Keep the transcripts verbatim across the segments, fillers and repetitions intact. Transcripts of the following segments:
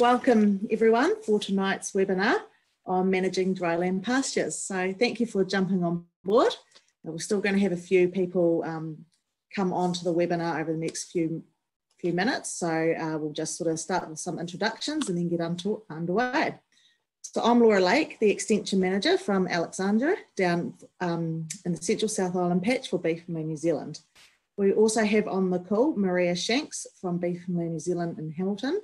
Welcome everyone for tonight's webinar on managing dryland pastures. So thank you for jumping on board. We're still going to have a few people um, come on to the webinar over the next few few minutes. So uh, we'll just sort of start with some introductions and then get underway. So I'm Laura Lake, the Extension Manager from Alexandra down um, in the Central South Island patch for Beef and Lamb New Zealand. We also have on the call Maria Shanks from Beef and Lamb New Zealand in Hamilton.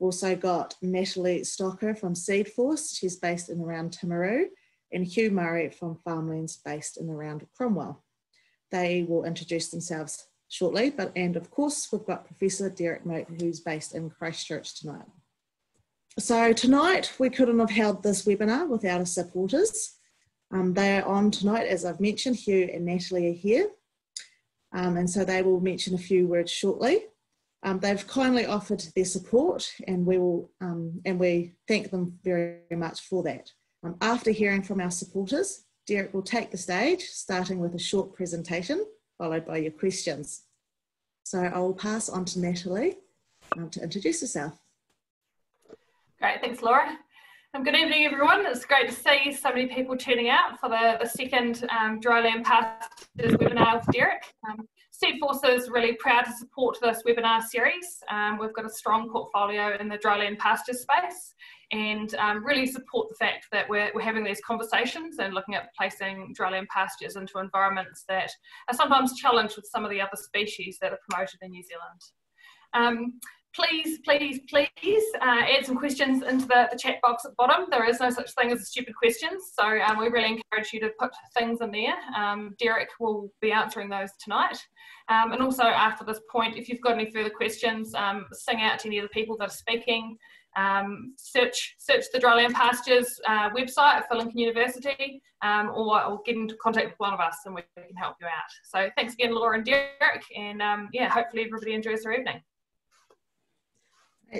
Also got Natalie Stocker from Seedforce, she's based in around Timaru, and Hugh Murray from Farmlands, based in around Cromwell. They will introduce themselves shortly, but and of course we've got Professor Derrick Moot, who's based in Christchurch tonight. So tonight we couldn't have held this webinar without our supporters. Um, they are on tonight, as I've mentioned, Hugh and Natalie are here, um, and so they will mention a few words shortly. Um, they've kindly offered their support, and we will um, and we thank them very, very much for that. Um, after hearing from our supporters, Derrick will take the stage, starting with a short presentation, followed by your questions. So I will pass on to Natalie um, to introduce herself. Great, thanks Laura. Um, good evening everyone. It's great to see so many people tuning out for the, the second um, Dryland Pastures webinar with Derrick. Um, Seedforce is really proud to support this webinar series. Um, we've got a strong portfolio in the dryland pasture space and um, really support the fact that we're, we're having these conversations and looking at placing dryland pastures into environments that are sometimes challenged with some of the other species that are promoted in New Zealand. Um, Please, please, please uh, add some questions into the, the chat box at the bottom. There is no such thing as stupid questions, so um, we really encourage you to put things in there. Um, Derrick will be answering those tonight. Um, and also after this point, if you've got any further questions, um, sing out to any of the people that are speaking. Um, search, search the Dryland Pastures uh, website for Lincoln University, um, or, or get into contact with one of us and we can help you out. So thanks again, Laura and Derrick, and um, yeah, hopefully everybody enjoys their evening.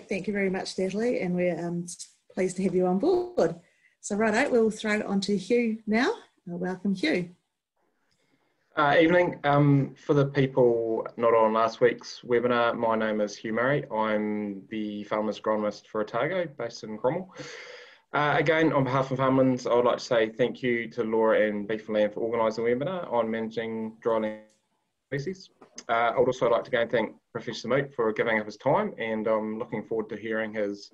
Thank you very much, Natalie, and we're um, pleased to have you on board. So righto, we'll throw it on to Hugh now. Welcome, Hugh. Uh, evening. Um, for the people not on last week's webinar, my name is Hugh Murray. I'm the Farmers Agronomist for Otago, based in Cromwell. Uh, again, on behalf of Farmlands, I would like to say thank you to Laura and Beef and Lamb for organising the webinar on managing dryland species. Uh, I would also like to go and thank Professor Moot for giving up his time, and I'm looking forward to hearing his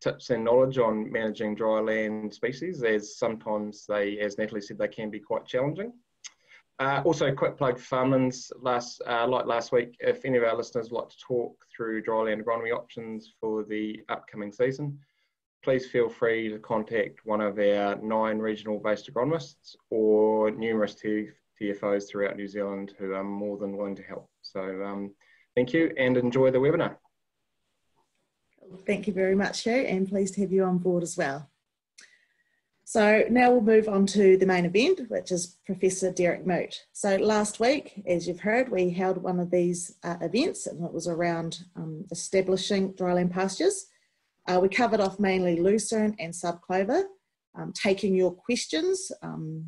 tips and knowledge on managing dryland species, as sometimes they, as Natalie said, they can be quite challenging. Uh, also, a quick plug for Farmlands. Last, uh, like last week, if any of our listeners would like to talk through dryland agronomy options for the upcoming season, please feel free to contact one of our nine regional-based agronomists or numerous T F Os throughout New Zealand who are more than willing to help. So um, thank you and enjoy the webinar. Thank you very much, Hugh, and pleased to have you on board as well. So now we'll move on to the main event, which is Professor Derrick Moot. So last week, as you've heard, we held one of these uh, events, and it was around um, establishing dryland pastures. Uh, we covered off mainly lucerne and subclover, um, taking your questions, um,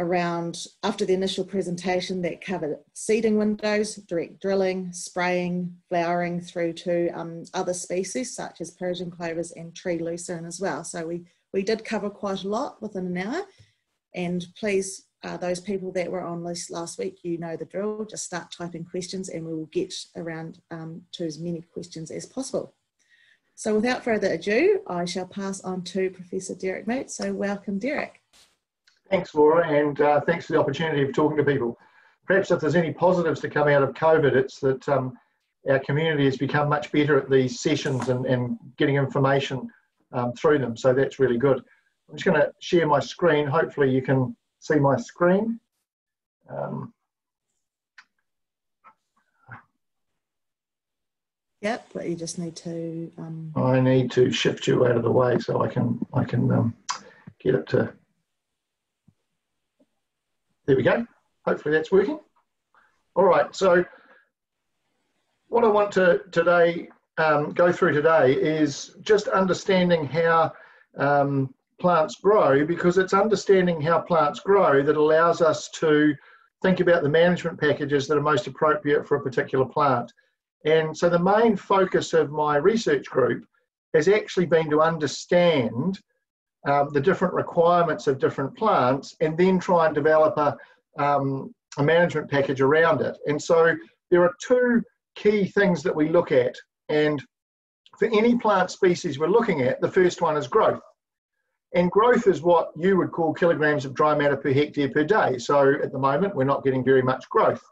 around, after the initial presentation that covered seeding windows, direct drilling, spraying, flowering through to um, other species such as Persian clovers and tree lucerne as well. So we, we did cover quite a lot within an hour, and please, uh, those people that were on this last week, you know the drill, just start typing questions and we will get around um, to as many questions as possible. So without further ado, I shall pass on to Professor Derrick Moot. So welcome, Derrick. Thanks, Laura, and uh, thanks for the opportunity of talking to people. Perhaps if there's any positives to come out of COVID, it's that um, our community has become much better at these sessions and, and getting information um, through them, so that's really good. I'm just going to share my screen. Hopefully you can see my screen. Um, yep, but you just need to... Um... I need to shift you out of the way so I can, I can um, get it to... There we go. Hopefully that's working. All right, so what I want to today um, go through today is just understanding how um, plants grow, because it's understanding how plants grow that allows us to think about the management packages that are most appropriate for a particular plant. And so the main focus of my research group has actually been to understand um, the different requirements of different plants and then try and develop a, um, a management package around it. And so there are two key things that we look at. And for any plant species we're looking at, the first one is growth. And growth is what you would call kilograms of dry matter per hectare per day. So at the moment, we're not getting very much growth.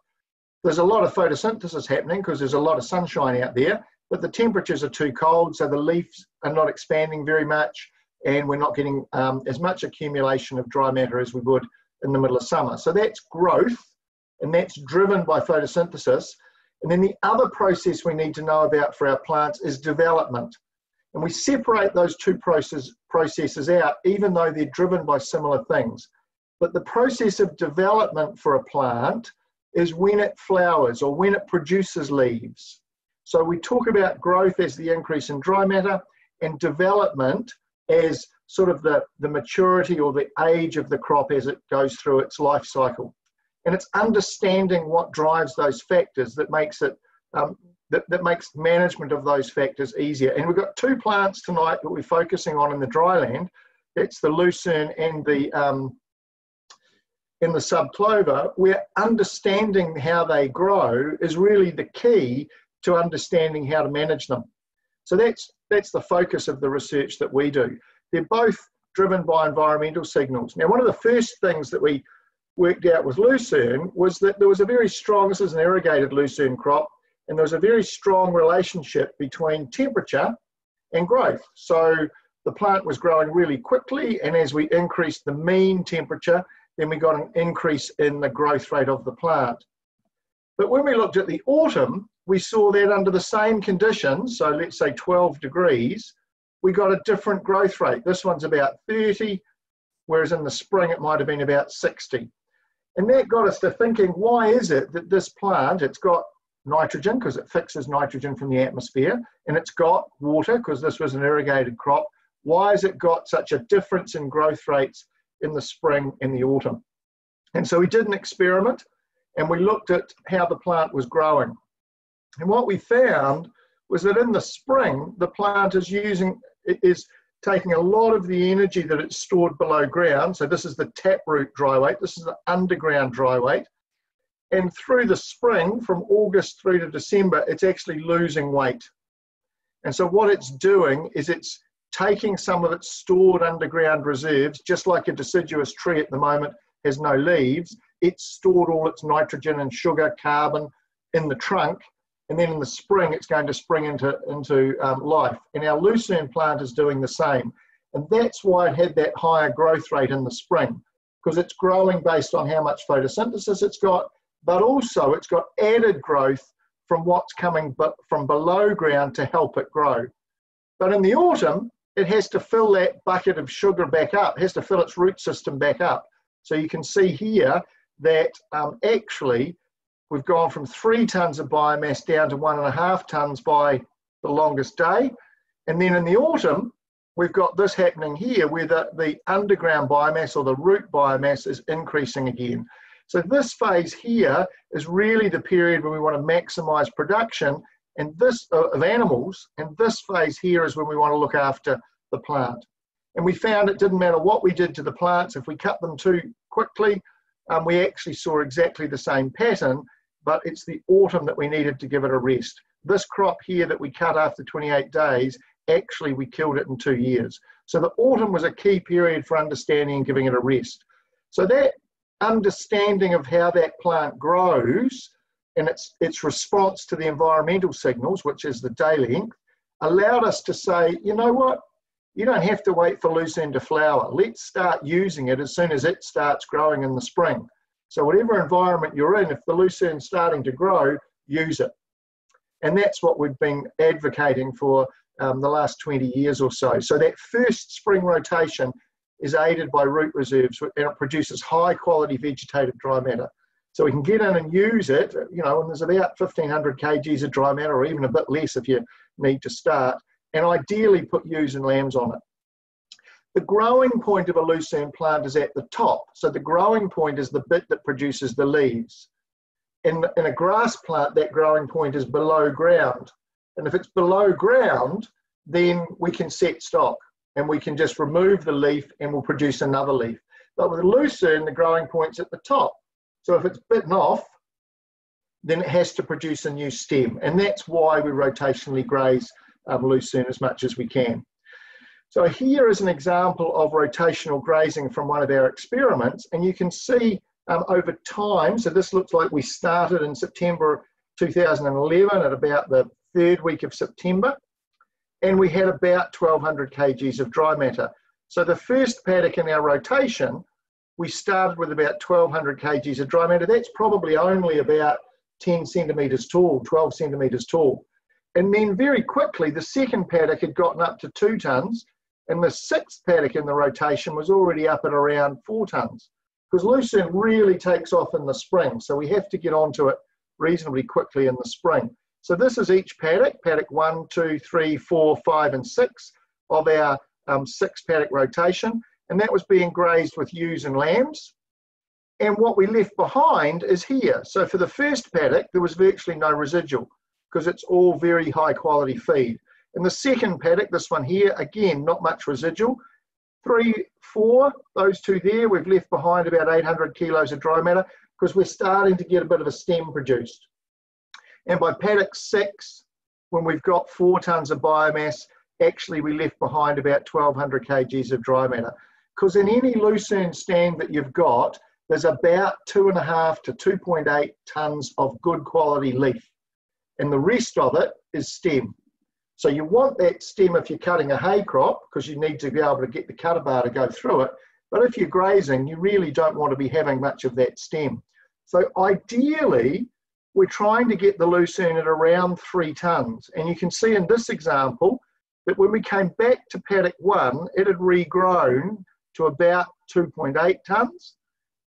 There's a lot of photosynthesis happening because there's a lot of sunshine out there, but the temperatures are too cold, so the leaves are not expanding very much, and we're not getting um, as much accumulation of dry matter as we would in the middle of summer. So that's growth, and that's driven by photosynthesis. And then the other process we need to know about for our plants is development. And we separate those two process, processes out, even though they're driven by similar things. But the process of development for a plant is when it flowers or when it produces leaves. So we talk about growth as the increase in dry matter and development as sort of the, the maturity or the age of the crop as it goes through its life cycle. And it's understanding what drives those factors that makes it, um, that, that makes management of those factors easier. And we've got two plants tonight that we're focusing on in the dryland. It's the lucerne and the, um, in the subclover, where understanding how they grow is really the key to understanding how to manage them. So that's, that's the focus of the research that we do. They're both driven by environmental signals. Now, one of the first things that we worked out with lucerne was that there was a very strong, this is an irrigated lucerne crop, and there was a very strong relationship between temperature and growth. So the plant was growing really quickly, and as we increased the mean temperature, then we got an increase in the growth rate of the plant. But when we looked at the autumn, we saw that under the same conditions, so let's say twelve degrees, we got a different growth rate. This one's about thirty, whereas in the spring it might have been about sixty. And that got us to thinking, why is it that this plant, it's got nitrogen because it fixes nitrogen from the atmosphere, and it's got water because this was an irrigated crop, why has it got such a difference in growth rates in the spring and the autumn? And so we did an experiment and we looked at how the plant was growing. And what we found was that in the spring, the plant is using, is taking a lot of the energy that it's stored below ground. So this is the taproot dry weight. This is the underground dry weight. And through the spring, from August through to December, it's actually losing weight. And so what it's doing is it's taking some of its stored underground reserves, just like a deciduous tree at the moment has no leaves, it's stored all its nitrogen and sugar, carbon in the trunk, and then in the spring it's going to spring into, into um, life. And our lucerne plant is doing the same. And that's why it had that higher growth rate in the spring, because it's growing based on how much photosynthesis it's got, but also it's got added growth from what's coming from below ground to help it grow. But in the autumn, it has to fill that bucket of sugar back up, it has to fill its root system back up. So you can see here that um, actually we've gone from three tonnes of biomass down to one and a half tonnes by the longest day. And then in the autumn, we've got this happening here where the, the underground biomass or the root biomass is increasing again. So this phase here is really the period when we want to maximise production and this uh, of animals, and this phase here is when we want to look after the plant. And we found it didn't matter what we did to the plants, if we cut them too quickly, um, we actually saw exactly the same pattern, but it's the autumn that we needed to give it a rest. This crop here that we cut after twenty-eight days, actually we killed it in two years. So the autumn was a key period for understanding and giving it a rest. So that understanding of how that plant grows and its, its response to the environmental signals, which is the day length, allowed us to say, you know what, you don't have to wait for lucerne to flower. Let's start using it as soon as it starts growing in the spring. So whatever environment you're in, if the lucerne's starting to grow, use it. And that's what we've been advocating for um, the last twenty years or so. So that first spring rotation is aided by root reserves and it produces high quality vegetative dry matter. So we can get in and use it, you know, and there's about fifteen hundred kilograms of dry matter or even a bit less if you need to start, and ideally put ewes and lambs on it. The growing point of a lucerne plant is at the top. So the growing point is the bit that produces the leaves. in, in a grass plant, that growing point is below ground. And if it's below ground, then we can set stock and we can just remove the leaf and we'll produce another leaf. But with lucerne, the growing point's at the top. So if it's bitten off, then it has to produce a new stem. And that's why we rotationally graze um, lucerne as much as we can. So here is an example of rotational grazing from one of our experiments. And you can see um, over time, so this looks like we started in September two thousand eleven at about the third week of September. And we had about twelve hundred kilograms of dry matter. So the first paddock in our rotation, we started with about twelve hundred kilograms of dry matter. That's probably only about ten centimetres tall, twelve centimetres tall. And then very quickly, the second paddock had gotten up to two tonnes, and the sixth paddock in the rotation was already up at around four tonnes, because lucerne really takes off in the spring. So we have to get onto it reasonably quickly in the spring. So this is each paddock, paddock one, two, three, four, five, and six of our um, six paddock rotation. And that was being grazed with ewes and lambs. And what we left behind is here. So for the first paddock, there was virtually no residual because it's all very high quality feed. And the second paddock, this one here, again, not much residual. Three, four, those two there, we've left behind about eight hundred kilos of dry matter because we're starting to get a bit of a stem produced. And by paddock six, when we've got four tonnes of biomass, actually we left behind about twelve hundred kilograms of dry matter. Because in any lucerne stand that you've got, there's about two and a half to two point eight tonnes of good quality leaf. And the rest of it is stem. So you want that stem if you're cutting a hay crop, because you need to be able to get the cutter bar to go through it. But if you're grazing, you really don't want to be having much of that stem. So ideally, we're trying to get the lucerne at around three tonnes. And you can see in this example that when we came back to paddock one, it had regrown to about two point eight tonnes.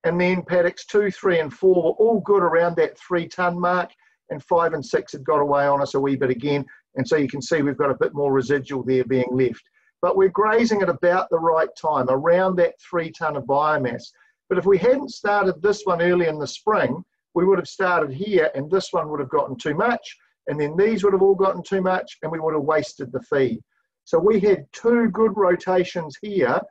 And then paddocks two, three, and four were all good around that three tonne mark, and five and six had got away on us a wee bit again. And so you can see we've got a bit more residual there being left. But we're grazing at about the right time, around that three tonne of biomass. But if we hadn't started this one early in the spring, we would have started here and this one would have gotten too much, and then these would have all gotten too much, and we would have wasted the feed. So we had two good rotations here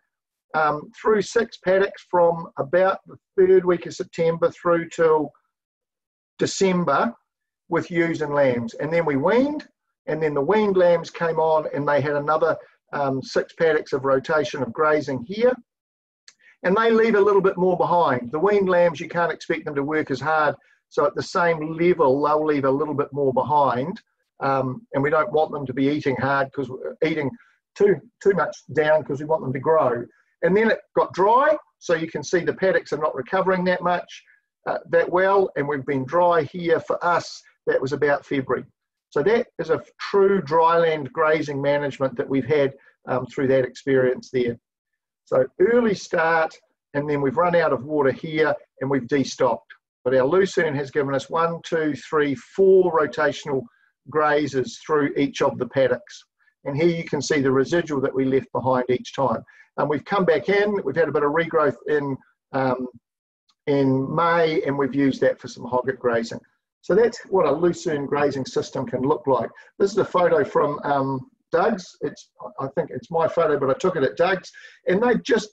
um, through six paddocks from about the third week of September through till December with ewes and lambs. And then we weaned, and then the weaned lambs came on and they had another um, six paddocks of rotation of grazing here. And they leave a little bit more behind. The weaned lambs, you can't expect them to work as hard. So at the same level, they'll leave a little bit more behind. Um, and we don't want them to be eating hard because we're eating too, too much down because we want them to grow. And then it got dry. So you can see the paddocks are not recovering that much, uh, that well. And we've been dry here for us. That was about February. So that is a true dryland grazing management that we've had um, through that experience there. So early start, and then we've run out of water here and we've destocked. But our lucerne has given us one, two, three, four rotational grazes through each of the paddocks. And here you can see the residual that we left behind each time. And we've come back in, we've had a bit of regrowth in, um, in May, and we've used that for some hogget grazing. So that's what a lucerne grazing system can look like. This is a photo from um, Doug's. It's, I think it's my photo, but I took it at Doug's. And they've just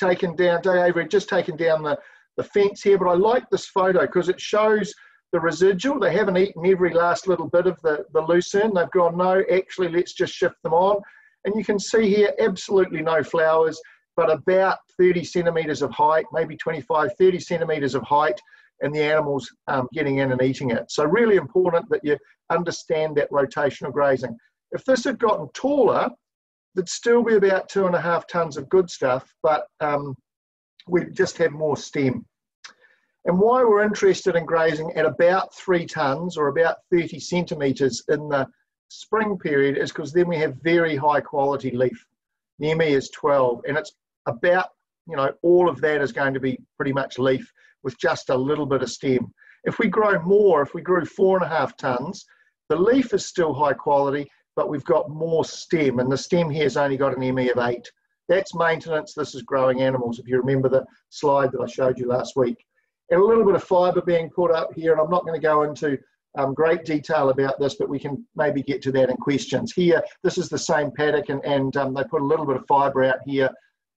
taken down, Doug Avery had just taken down the, the fence here, but I like this photo because it shows the residual. They haven't eaten every last little bit of the, the lucerne. They've gone, no, actually, let's just shift them on. And you can see here, absolutely no flowers, but about thirty centimetres of height, maybe twenty-five, thirty centimetres of height, and the animals um, getting in and eating it. So really important that you understand that rotational grazing. If this had gotten taller, there'd still be about two and a half tonnes of good stuff, but um, we'd just have more stem. And why we're interested in grazing at about three tonnes or about thirty centimetres in the spring period is because then we have very high quality leaf. The M E is twelve, and it's about, you know, all of that is going to be pretty much leaf with just a little bit of stem. If we grow more, if we grew four and a half tonnes, the leaf is still high quality, but we've got more stem, and the stem here has only got an M E of eight. That's maintenance, this is growing animals, if you remember the slide that I showed you last week. and a little bit of fibre being put up here. And I'm not going to go into um, great detail about this, but we can maybe get to that in questions. Here, this is the same paddock, and, and um, they put a little bit of fibre out here,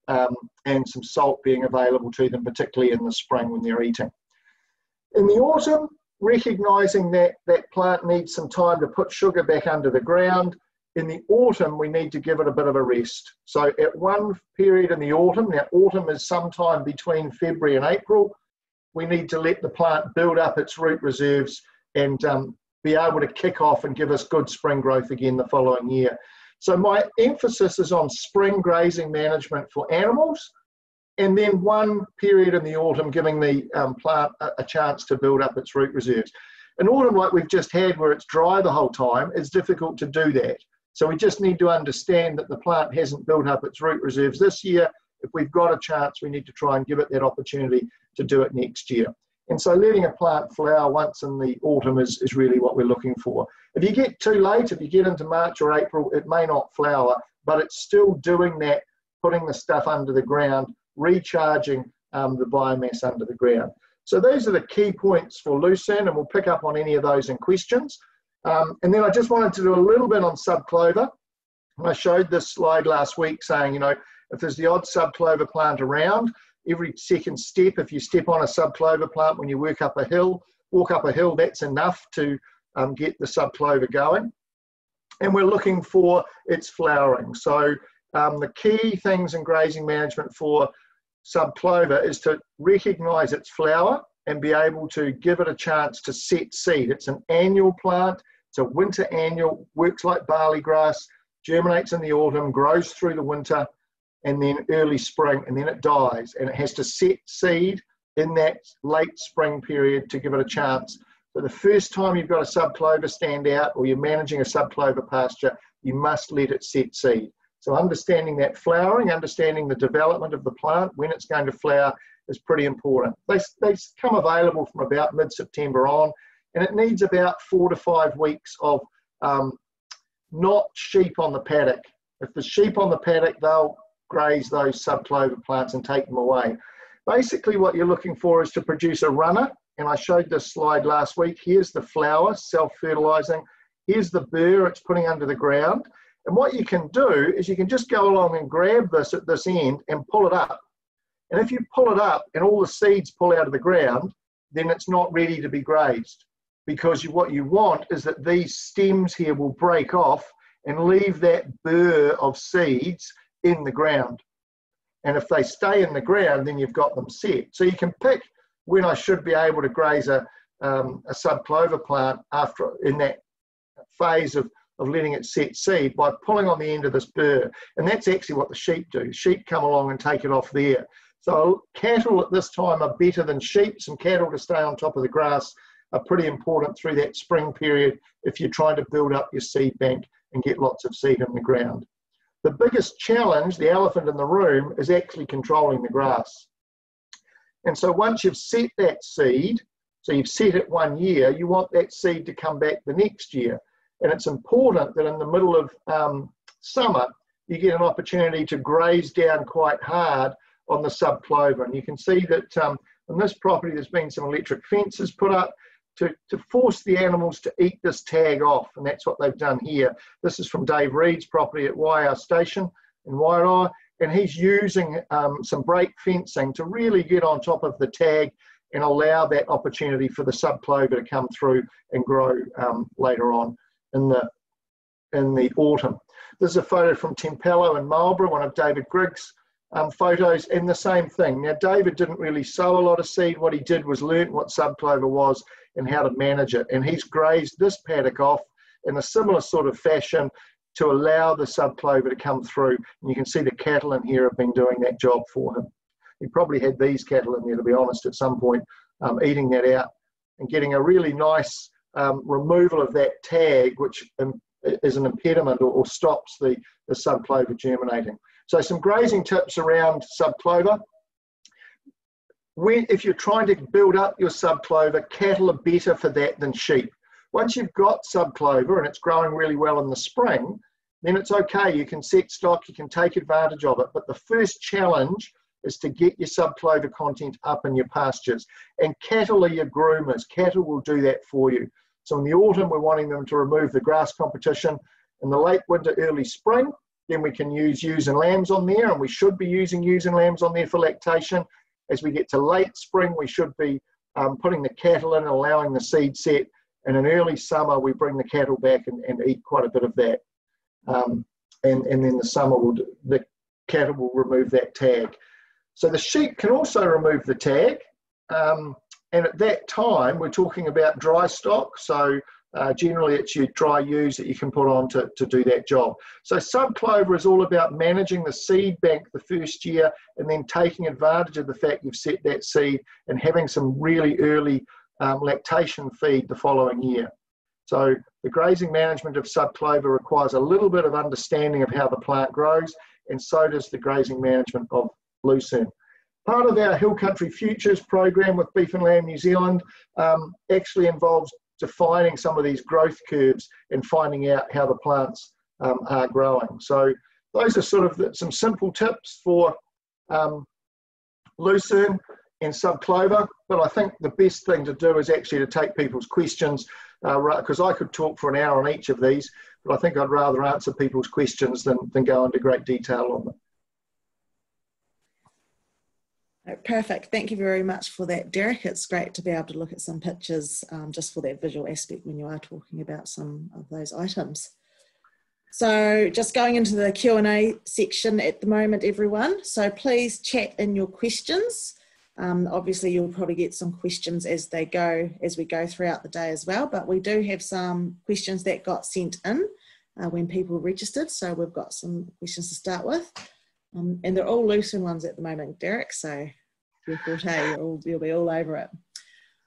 um, and some salt being available to them, particularly in the spring when they're eating. In the autumn, recognising that that plant needs some time to put sugar back under the ground, in the autumn we need to give it a bit of a rest. So at one period in the autumn, now autumn is sometime between February and April, we need to let the plant build up its root reserves and um, be able to kick off and give us good spring growth again the following year. So my emphasis is on spring grazing management for animals, and then one period in the autumn giving the um, plant a, a chance to build up its root reserves. An autumn like we've just had, where it's dry the whole time, is difficult to do that. So we just need to understand that the plant hasn't built up its root reserves this year. If we've got a chance, we need to try and give it that opportunity to do it next year. And so letting a plant flower once in the autumn is, is really what we're looking for. If you get too late, if you get into March or April, it may not flower, but it's still doing that, putting the stuff under the ground, recharging um, the biomass under the ground. So those are the key points for Lucerne, and we'll pick up on any of those in questions. Um, and then I just wanted to do a little bit on subclover. I showed this slide last week saying, you know, if there's the odd subclover plant around, every second step, if you step on a subclover plant when you work up a hill, walk up a hill, that's enough to um, get the subclover going. And we're looking for its flowering. So um, the key things in grazing management for subclover is to recognise its flower and be able to give it a chance to set seed. It's an annual plant, it's a winter annual, works like barley grass, germinates in the autumn, grows through the winter, and then early spring, and then it dies, and it has to set seed in that late spring period to give it a chance. So the first time you've got a subclover stand out, or you're managing a subclover pasture, you must let it set seed. So understanding that flowering, understanding the development of the plant, when it's going to flower, is pretty important. They, they come available from about mid-September on, and it needs about four to five weeks of um, not sheep on the paddock. If the sheep on the paddock, they'll graze those subclover plants and take them away. Basically what you're looking for is to produce a runner, and I showed this slide last week. Here's the flower, self-fertilising. Here's the burr it's putting under the ground. And what you can do is you can just go along and grab this at this end and pull it up. And if you pull it up and all the seeds pull out of the ground, then it's not ready to be grazed, because you, what you want is that these stems here will break off and leave that burr of seeds in the ground. And if they stay in the ground, then you've got them set. So you can pick when I should be able to graze a, um, a subclover plant after, in that phase of, of letting it set seed, by pulling on the end of this burr. And that's actually what the sheep do. Sheep come along and take it off there. So cattle at this time are better than sheep. Some cattle to stay on top of the grass are pretty important through that spring period if you're trying to build up your seed bank and get lots of seed in the ground. The biggest challenge, the elephant in the room, is actually controlling the grass. And so once you've set that seed, so you've set it one year, you want that seed to come back the next year. And it's important that in the middle of um, summer, you get an opportunity to graze down quite hard on the subclover. And you can see that um, on this property, there's been some electric fences put up to, to force the animals to eat this tag off, and that's what they've done here. This is from Dave Reed's property at Wai'au Station in Wairau, and he's using um, some brake fencing to really get on top of the tag and allow that opportunity for the subclover to come through and grow um, later on in the, in the autumn. This is a photo from Tempello in Marlborough, one of David Griggs' Um, photos, and the same thing. Now, David didn't really sow a lot of seed. What he did was learn what subclover was and how to manage it. And he's grazed this paddock off in a similar sort of fashion to allow the subclover to come through. And you can see the cattle in here have been doing that job for him. He probably had these cattle in there, to be honest, at some point, um, eating that out and getting a really nice um, removal of that tag, which is an impediment or, or stops the, the subclover germinating. So some grazing tips around subclover. When, if you're trying to build up your subclover, cattle are better for that than sheep. Once you've got subclover and it's growing really well in the spring, then it's okay. You can set stock, you can take advantage of it. But the first challenge is to get your subclover content up in your pastures. And cattle are your groomers. Cattle will do that for you. So in the autumn, we're wanting them to remove the grass competition. In the late winter, early spring, then we can use ewes and lambs on there, and we should be using ewes and lambs on there for lactation. As we get to late spring, we should be um, putting the cattle in and allowing the seed set. And in early summer, we bring the cattle back and, and eat quite a bit of that. Um, and, and then the summer, will do, the cattle will remove that tag. So the sheep can also remove the tag. Um, and at that time, we're talking about dry stock. So uh, generally, it's your dry ewes that you can put on to, to do that job. So subclover is all about managing the seed bank the first year and then taking advantage of the fact you've set that seed and having some really early Um, lactation feed the following year. So the grazing management of subclover requires a little bit of understanding of how the plant grows, and so does the grazing management of lucerne. Part of our Hill Country Futures program with Beef and Lamb New Zealand um, actually involves defining some of these growth curves and finding out how the plants um, are growing. So those are sort of the, some simple tips for um, lucerne and subclover, but I think the best thing to do is actually to take people's questions, because uh, I could talk for an hour on each of these, but I think I'd rather answer people's questions than, than go into great detail on them. Perfect, thank you very much for that, Derrick. It's great to be able to look at some pictures um, just for that visual aspect when you are talking about some of those items. So just going into the Q and A section at the moment, everyone, so please chat in your questions. Um, obviously, you'll probably get some questions as they go, as we go throughout the day as well. But we do have some questions that got sent in uh, when people registered. So we've got some questions to start with. Um, and they're all lucerne ones at the moment, Derrick. So we thought, hey, you're all, you'll be all over it.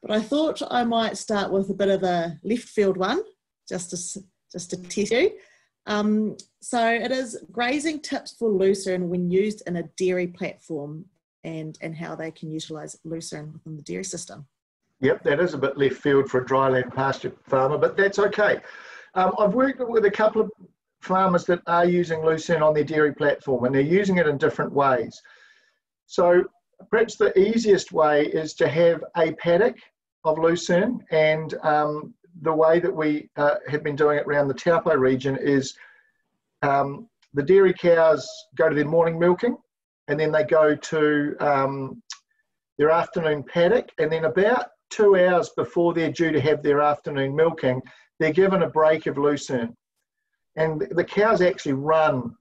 But I thought I might start with a bit of a left field one, just to, just to test you. Um, so it is grazing tips for lucerne when used in a dairy platform. And, and how they can utilise lucerne within the dairy system. Yep, that is a bit left field for a dryland pasture farmer, but that's okay. Um, I've worked with a couple of farmers that are using lucerne on their dairy platform, and they're using it in different ways. So perhaps the easiest way is to have a paddock of lucerne, and um, the way that we uh, have been doing it around the Taupo region is um, the dairy cows go to their morning milking, and then they go to um, their afternoon paddock, and then about two hours before they're due to have their afternoon milking, they're given a break of lucerne. And the cows actually run.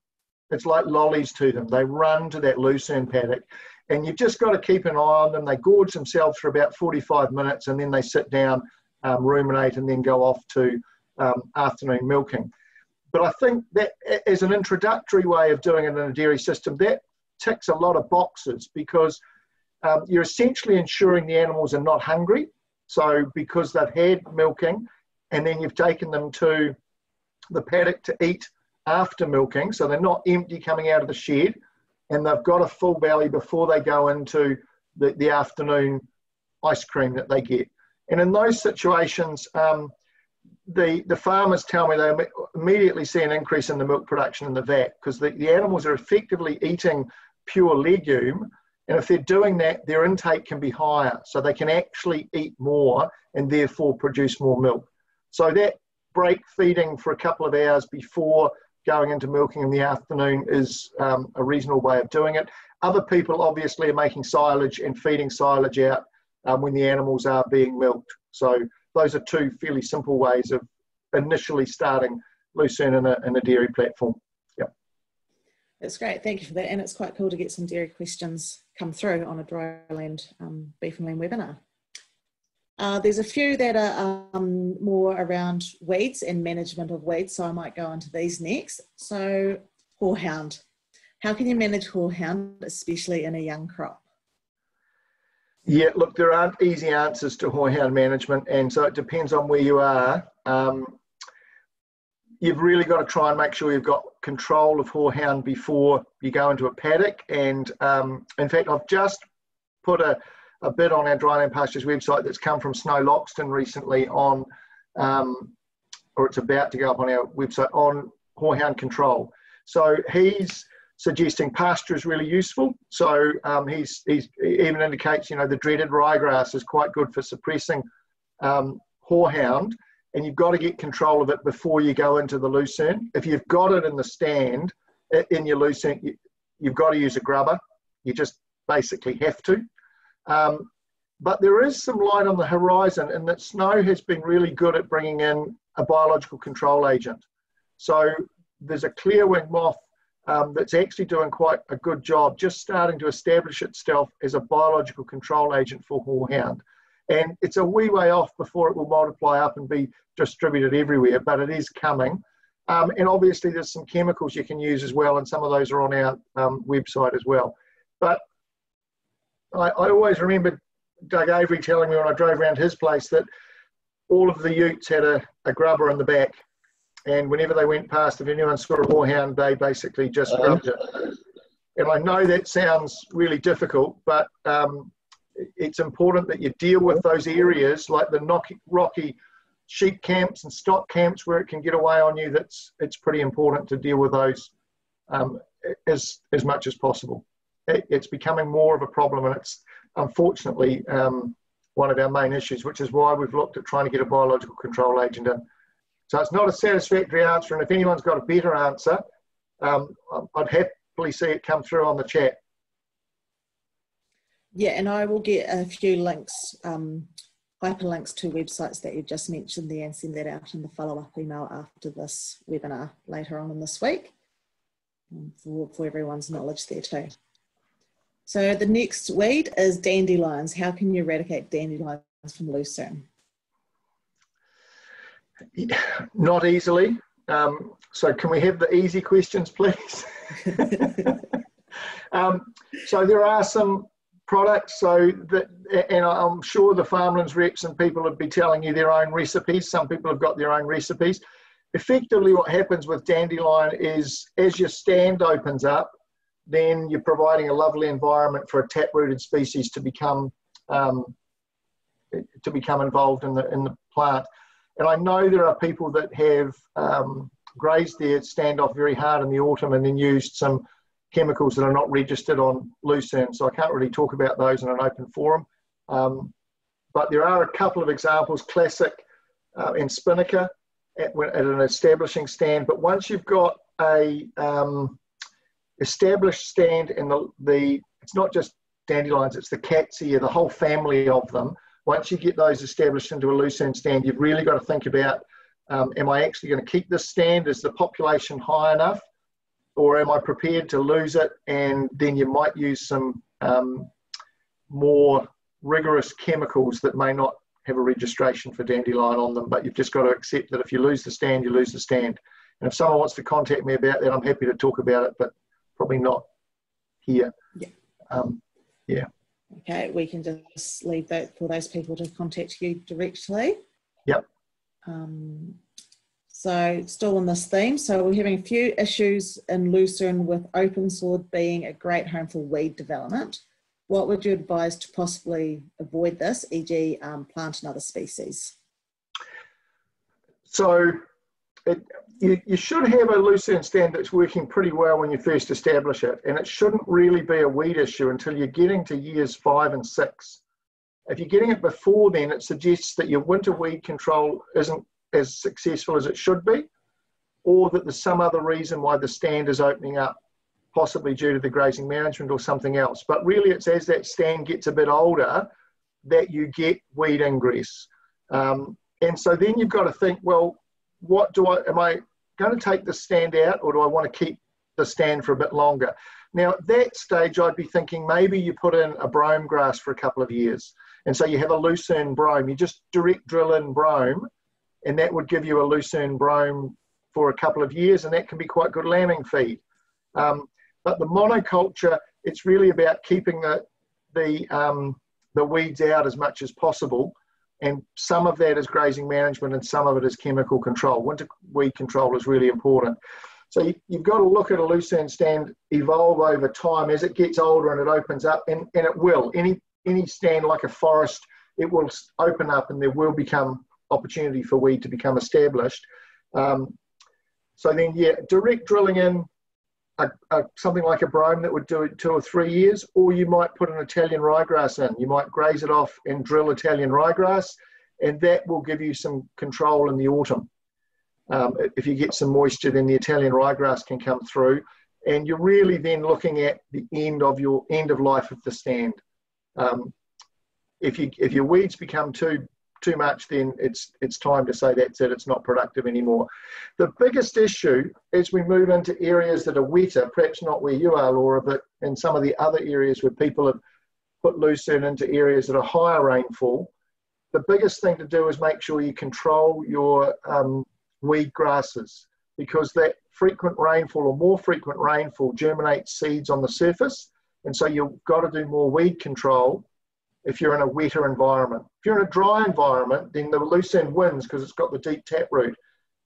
It's like lollies to them. They run to that lucerne paddock, and you've just got to keep an eye on them. They gorge themselves for about forty-five minutes, and then they sit down, um, ruminate, and then go off to um, afternoon milking. But I think that as an introductory way of doing it in a dairy system, that ticks a lot of boxes, because um, you're essentially ensuring the animals are not hungry. So because they've had milking and then you've taken them to the paddock to eat after milking, so they're not empty coming out of the shed, and they've got a full belly before they go into the, the afternoon ice cream that they get. And in those situations, um, the, the farmers tell me they immediately see an increase in the milk production in the vat, because the, the animals are effectively eating pure legume, and if they're doing that, their intake can be higher, so they can actually eat more and therefore produce more milk. So that break feeding for a couple of hours before going into milking in the afternoon is um, a reasonable way of doing it. Other people obviously are making silage and feeding silage out um, when the animals are being milked. So those are two fairly simple ways of initially starting lucerne in a, in a dairy platform. That's great, thank you for that. And it's quite cool to get some dairy questions come through on a dryland um, beef and lamb webinar. Uh, there's a few that are um, more around weeds and management of weeds, so I might go on to these next. So, hoarhound. How can you manage hoarhound, especially in a young crop? Yeah, look, there aren't easy answers to hoarhound management, and so it depends on where you are. Um, You've really got to try and make sure you've got control of hoarhound before you go into a paddock. And um, in fact, I've just put a, a bit on our Dryland Pastures website that's come from Snow Loxton recently on, um, or it's about to go up on our website, on hoarhound control. So he's suggesting pasture is really useful. So um, he's, he's, he even indicates, you know, the dreaded ryegrass is quite good for suppressing um, hoarhound, and you've got to get control of it before you go into the lucerne. If you've got it in the stand, in your lucerne, you, you've got to use a grubber. You just basically have to. Um, but there is some light on the horizon, and that snow has been really good at bringing in a biological control agent. So there's a clearwing moth um, that's actually doing quite a good job, just starting to establish itself as a biological control agent for hoarhound. And it's a wee way off before it will multiply up and be distributed everywhere, but it is coming. Um, and obviously there's some chemicals you can use as well, and some of those are on our um, website as well. But I, I always remember Doug Avery telling me when I drove around his place that all of the utes had a, a grubber in the back, and whenever they went past, if anyone saw a hoarhound, they basically just rubbed it. And I know that sounds really difficult, but um, it's important that you deal with those areas like the rocky, rocky sheep camps and stock camps where it can get away on you. That's, it's pretty important to deal with those um, as, as much as possible. It, it's becoming more of a problem, and it's unfortunately um, one of our main issues, which is why we've looked at trying to get a biological control agent in. So it's not a satisfactory answer, and if anyone's got a better answer, um, I'd happily see it come through on the chat. Yeah, and I will get a few links, um, hyperlinks to websites that you've just mentioned there, and send that out in the follow-up email after this webinar later on in this week, for, for everyone's knowledge there too. So the next weed is dandelions. How can you eradicate dandelions from lucerne? Not easily. Um, so can we have the easy questions, please? um, so there are some products, so that, and I'm sure the farmlands reps and people would be telling you their own recipes. Some people have got their own recipes. Effectively what happens with dandelion is as your stand opens up, then you're providing a lovely environment for a tap-rooted species to become um, to become involved in the, in the plant. And I know there are people that have um, grazed their stand off very hard in the autumn and then used some chemicals that are not registered on lucerne, so I can't really talk about those in an open forum. Um, but there are a couple of examples, classic uh, and spinnaker at, at an establishing stand. But once you've got a um, established stand, and the, the it's not just dandelions, it's the cat's ear, the whole family of them. Once you get those established into a lucerne stand, you've really got to think about, um, am I actually going to keep this stand? Is the population high enough? Or am I prepared to lose it? And then you might use some um, more rigorous chemicals that may not have a registration for dandelion on them, but you've just got to accept that if you lose the stand, you lose the stand. And if someone wants to contact me about that, I'm happy to talk about it, but probably not here. Yeah. Um, yeah. Okay, we can just leave that for those people to contact you directly. Yep. Um, So still in this theme, so we're having a few issues in lucerne with open sword being a great home for weed development. What would you advise to possibly avoid this, for example um, plant another species? So it, you, you should have a lucerne stand that's working pretty well when you first establish it, and it shouldn't really be a weed issue until you're getting to years five and six. If you're getting it before then, it suggests that your winter weed control isn't as successful as it should be, or that there's some other reason why the stand is opening up, possibly due to the grazing management or something else. But really it's as that stand gets a bit older that you get weed ingress. Um, and so then you've got to think, well, what do I, am I going to take the stand out, or do I want to keep the stand for a bit longer? Now at that stage I'd be thinking maybe you put in a brome grass for a couple of years. And so you have a lucerne brome, you just direct drill in brome, and that would give you a lucerne brome for a couple of years, and that can be quite good lambing feed. Um, but the monoculture, it's really about keeping the, the, um, the weeds out as much as possible, and some of that is grazing management and some of it is chemical control. Winter weed control is really important. So you, you've got to look at a lucerne stand evolve over time as it gets older and it opens up, and, and it will. Any, any stand like a forest, it will open up and there will become opportunity for weed to become established. Um, so then, yeah, direct drilling in a, a, something like a brome that would do it two or three years, or you might put an Italian ryegrass in. You might graze it off and drill Italian ryegrass, and that will give you some control in the autumn. Um, if you get some moisture, then the Italian ryegrass can come through, and you're really then looking at the end of your end of life of the stand. Um, if you if your weeds become too too much, then it's it's time to say that's it. It's not productive anymore. The biggest issue as we move into areas that are wetter, perhaps not where you are, Laura, but in some of the other areas where people have put lucerne into areas that are higher rainfall, the biggest thing to do is make sure you control your um, weed grasses, because that frequent rainfall or more frequent rainfall germinates seeds on the surface, and so you've got to do more weed control if you're in a wetter environment. If you're in a dry environment, then the lucerne wins because it's got the deep taproot,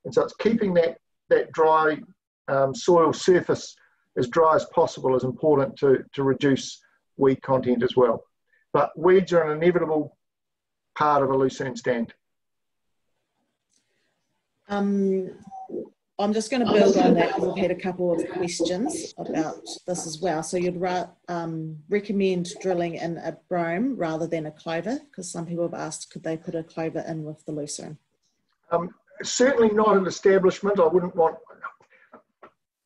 and so it's keeping that, that dry um, soil surface as dry as possible is important to, to reduce weed content as well. But weeds are an inevitable part of a lucerne stand. Um, I'm just going to build on that because I've had a couple of questions about this as well. So you'd um, recommend drilling in a brome rather than a clover, because some people have asked, could they put a clover in with the lucerne? Um, certainly not an establishment. I wouldn't want...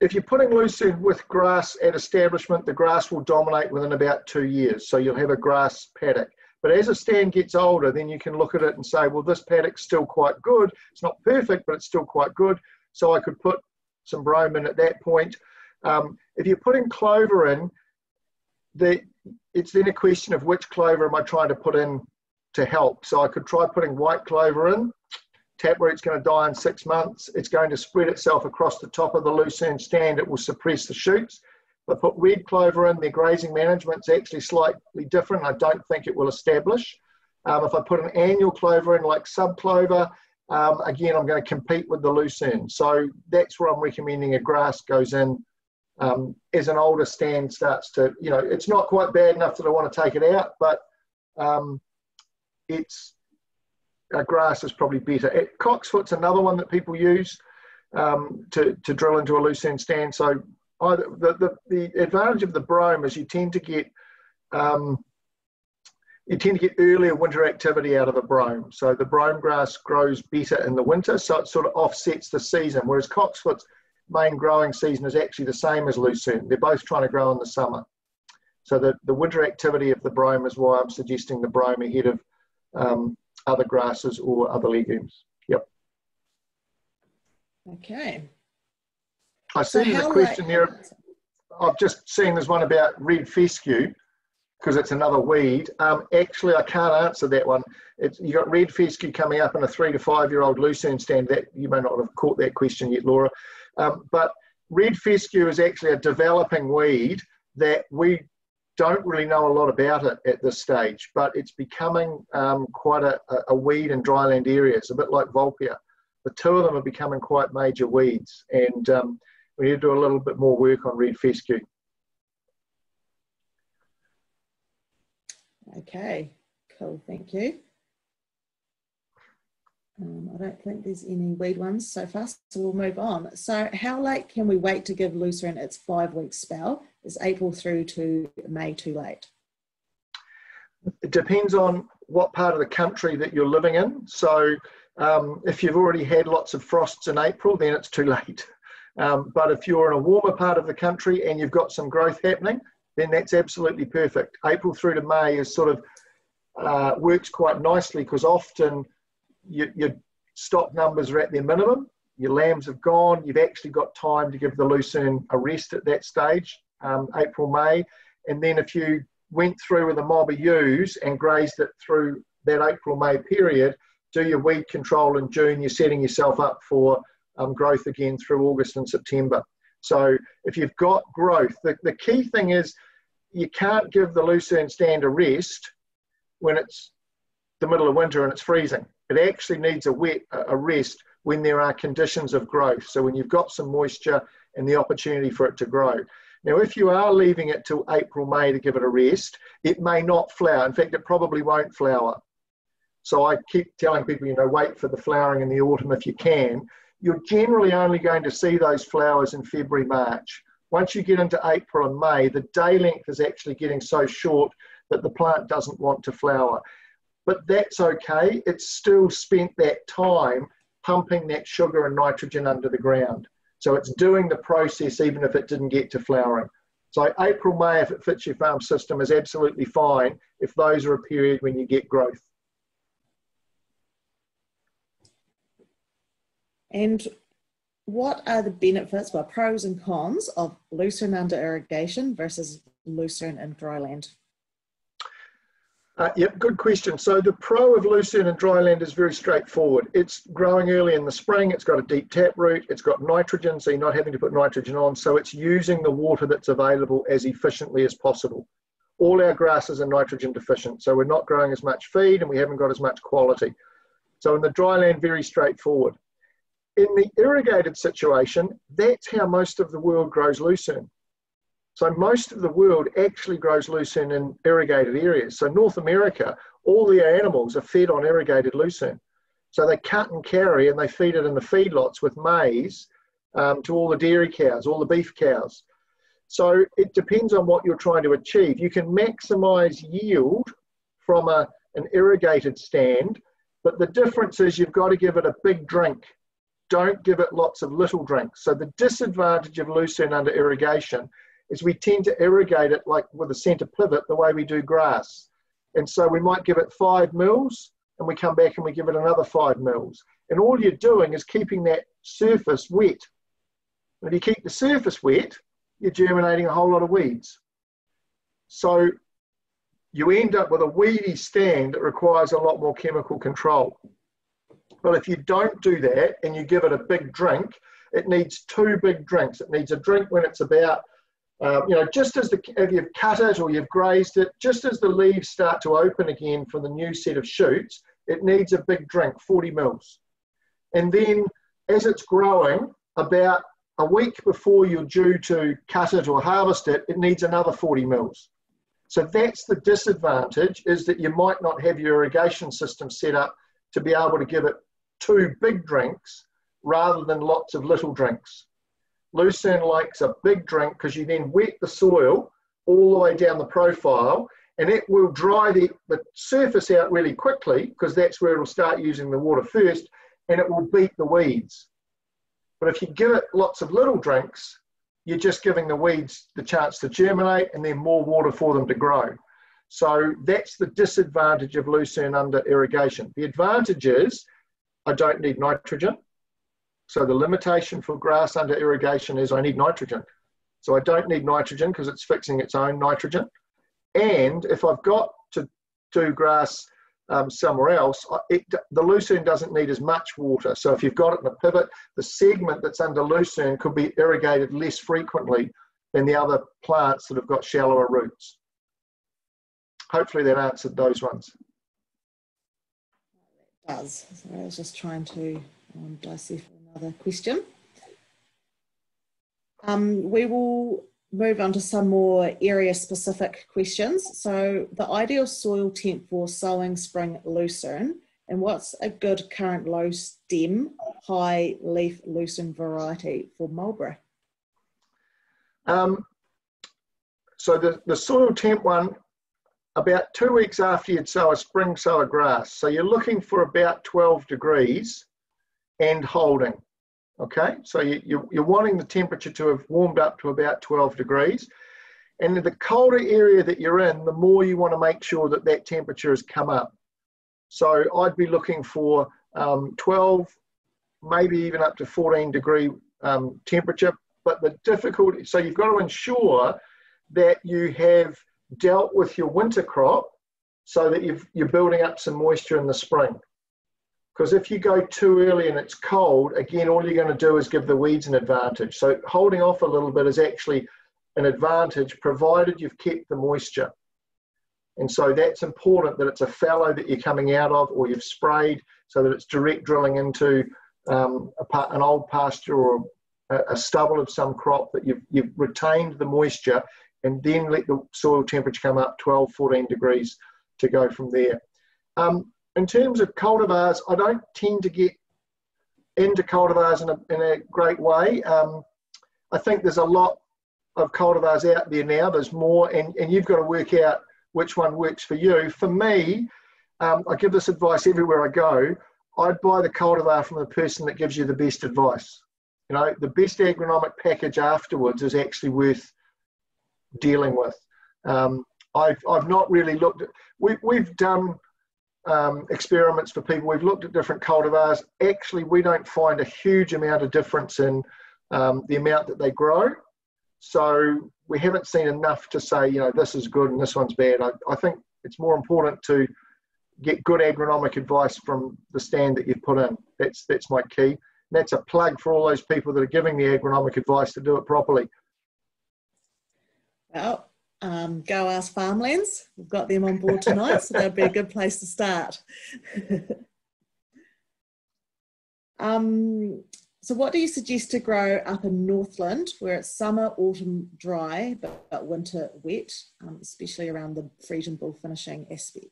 If you're putting lucerne with grass at establishment, the grass will dominate within about two years. So you'll have a grass paddock. But as a stand gets older, then you can look at it and say, well, this paddock's still quite good. It's not perfect, but it's still quite good. So I could put some brome in at that point. Um, if you're putting clover in, the, it's then a question of which clover am I trying to put in to help. So I could try putting white clover in. Taproot's going to die in six months. It's going to spread itself across the top of the lucerne stand. It will suppress the shoots. I put red clover in, their grazing management's actually slightly different. I don't think it will establish. Um, if I put an annual clover in, like subclover, um, again, I'm going to compete with the lucerne. So that's where I'm recommending a grass goes in um, as an older stand starts to, you know, it's not quite bad enough that I want to take it out, but um, it's, uh, grass is probably better. Cocksfoot's another one that people use um, to, to drill into a lucerne stand. So Either, the, the, the advantage of the brome is you tend to get um, you tend to get earlier winter activity out of a brome. So the brome grass grows better in the winter, so it sort of offsets the season, whereas cocksfoot's main growing season is actually the same as lucerne. They're both trying to grow in the summer. So the, the winter activity of the brome is why I'm suggesting the brome ahead of um, other grasses or other legumes. Yep. Okay. I see so there's a question like, there. I've just seen there's one about red fescue, because it's another weed. Um, actually, I can't answer that one. It's, you've got red fescue coming up in a three to five year old lucerne stand. That you may not have caught that question yet, Laura. Um, but red fescue is actually a developing weed that we don't really know a lot about it at this stage, but it's becoming um, quite a, a weed in dryland areas, a bit like Volpia. The two of them are becoming quite major weeds, and um, we need to do a little bit more work on red fescue. Okay, cool, thank you. Um, I don't think there's any weed ones so far, so we'll move on. So how late can we wait to give lucerne its five-week spell? Is April through to May too late? It depends on what part of the country that you're living in. So um, if you've already had lots of frosts in April, then it's too late. Um, but if you're in a warmer part of the country and you've got some growth happening, then that's absolutely perfect. April through to May is sort of uh, works quite nicely, because often you, your stock numbers are at their minimum, your lambs have gone, you've actually got time to give the lucerne a rest at that stage, um, April, May. And then if you went through with a mob of ewes and grazed it through that April, May period, do your weed control in June, you're setting yourself up for Um, growth again through August and September. So if you've got growth, the, the key thing is you can't give the lucerne stand a rest when it's the middle of winter and it's freezing. It actually needs a wet a rest when there are conditions of growth, so when you've got some moisture and the opportunity for it to grow. Now if you are leaving it till April, May to give it a rest, it may not flower. In fact, it probably won't flower. So I keep telling people, you know, wait for the flowering in the autumn if you can. You're generally only going to see those flowers in February, March. Once you get into April and May, the day length is actually getting so short that the plant doesn't want to flower. But that's okay. It's still spent that time pumping that sugar and nitrogen under the ground. So it's doing the process even if it didn't get to flowering. So April, May, if it fits your farm system, is absolutely fine if those are a period when you get growth. And what are the benefits, well, pros and cons of lucerne under irrigation versus lucerne and dryland? Uh, yep, good question. So the pro of lucerne and dryland is very straightforward. It's growing early in the spring, it's got a deep tap root, it's got nitrogen, so you're not having to put nitrogen on, so it's using the water that's available as efficiently as possible. All our grasses are nitrogen deficient, so we're not growing as much feed and we haven't got as much quality. So in the dryland, very straightforward. In the irrigated situation, that's how most of the world grows lucerne. So most of the world actually grows lucerne in irrigated areas. So North America, all their animals are fed on irrigated lucerne. So they cut and carry and they feed it in the feedlots with maize um, to all the dairy cows, all the beef cows. So it depends on what you're trying to achieve. You can maximise yield from a, an irrigated stand, but the difference is you've got to give it a big drink. Don't give it lots of little drinks. So the disadvantage of lucerne under irrigation is we tend to irrigate it like with a centre pivot the way we do grass. And so we might give it five mils and we come back and we give it another five mils. And all you're doing is keeping that surface wet. And if you keep the surface wet, you're germinating a whole lot of weeds. So you end up with a weedy stand that requires a lot more chemical control. But if you don't do that and you give it a big drink, it needs two big drinks. It needs a drink when it's about Um, you know, just as the, if you've cut it or you've grazed it, just as the leaves start to open again for the new set of shoots, it needs a big drink, forty mils. And then as it's growing, about a week before you're due to cut it or harvest it, it needs another forty mils. So that's the disadvantage, is that you might not have your irrigation system set up to be able to give it two big drinks rather than lots of little drinks. Lucerne likes a big drink because you then wet the soil all the way down the profile and it will dry the, the surface out really quickly because that's where it'll start using the water first and it will beat the weeds. But if you give it lots of little drinks, you're just giving the weeds the chance to germinate and then more water for them to grow. So that's the disadvantage of lucerne under irrigation. The advantage is I don't need nitrogen. So the limitation for grass under irrigation is I need nitrogen. So I don't need nitrogen because it's fixing its own nitrogen. And if I've got to do grass um, somewhere else, it, the lucerne doesn't need as much water. So if you've got it in a pivot, the segment that's under lucerne could be irrigated less frequently than the other plants that have got shallower roots. Hopefully that answered those ones. It does. Sorry, I was just trying to um, dissect another question. Um, we will move on to some more area specific questions. So the ideal soil temp for sowing spring lucerne, and what's a good current low stem, high leaf lucerne variety for Marlborough? Um, so the, the soil temp one, about two weeks after you'd sow a spring sow a grass. So you're looking for about twelve degrees and holding, okay? So you, you, you're wanting the temperature to have warmed up to about twelve degrees. And the colder area that you're in, the more you want to make sure that that temperature has come up. So I'd be looking for um, twelve, maybe even up to fourteen degree um, temperature. But the difficulty, so you've got to ensure that you have dealt with your winter crop so that you've, you're building up some moisture in the spring. Because if you go too early and it's cold, again, all you're going to do is give the weeds an advantage. So holding off a little bit is actually an advantage, provided you've kept the moisture. And so that's important that it's a fallow that you're coming out of or you've sprayed so that it's direct drilling into um, a, an old pasture or a, a stubble of some crop that you've, you've retained the moisture and then let the soil temperature come up twelve, fourteen degrees to go from there. Um, In terms of cultivars, I don't tend to get into cultivars in a, in a great way. Um, I think there's a lot of cultivars out there now. There's more, and, and you've got to work out which one works for you. For me, um, I give this advice everywhere I go. I'd buy the cultivar from the person that gives you the best advice. You know, the best agronomic package afterwards is actually worth dealing with. Um, I've, I've not really looked at, we, we've done um, experiments for people. We've looked at different cultivars. Actually, we don't find a huge amount of difference in um, the amount that they grow. So we haven't seen enough to say, you know, this is good and this one's bad. I, I think it's more important to get good agronomic advice from the stand that you've put in. That's, that's my key. And that's a plug for all those people that are giving the agronomic advice to do it properly. Well, um, go ask Farmlands. We've got them on board tonight, so that'd be a good place to start. um, so what do you suggest to grow up in Northland, where it's summer, autumn dry, but, but winter wet, um, especially around the freeze and bull finishing aspect?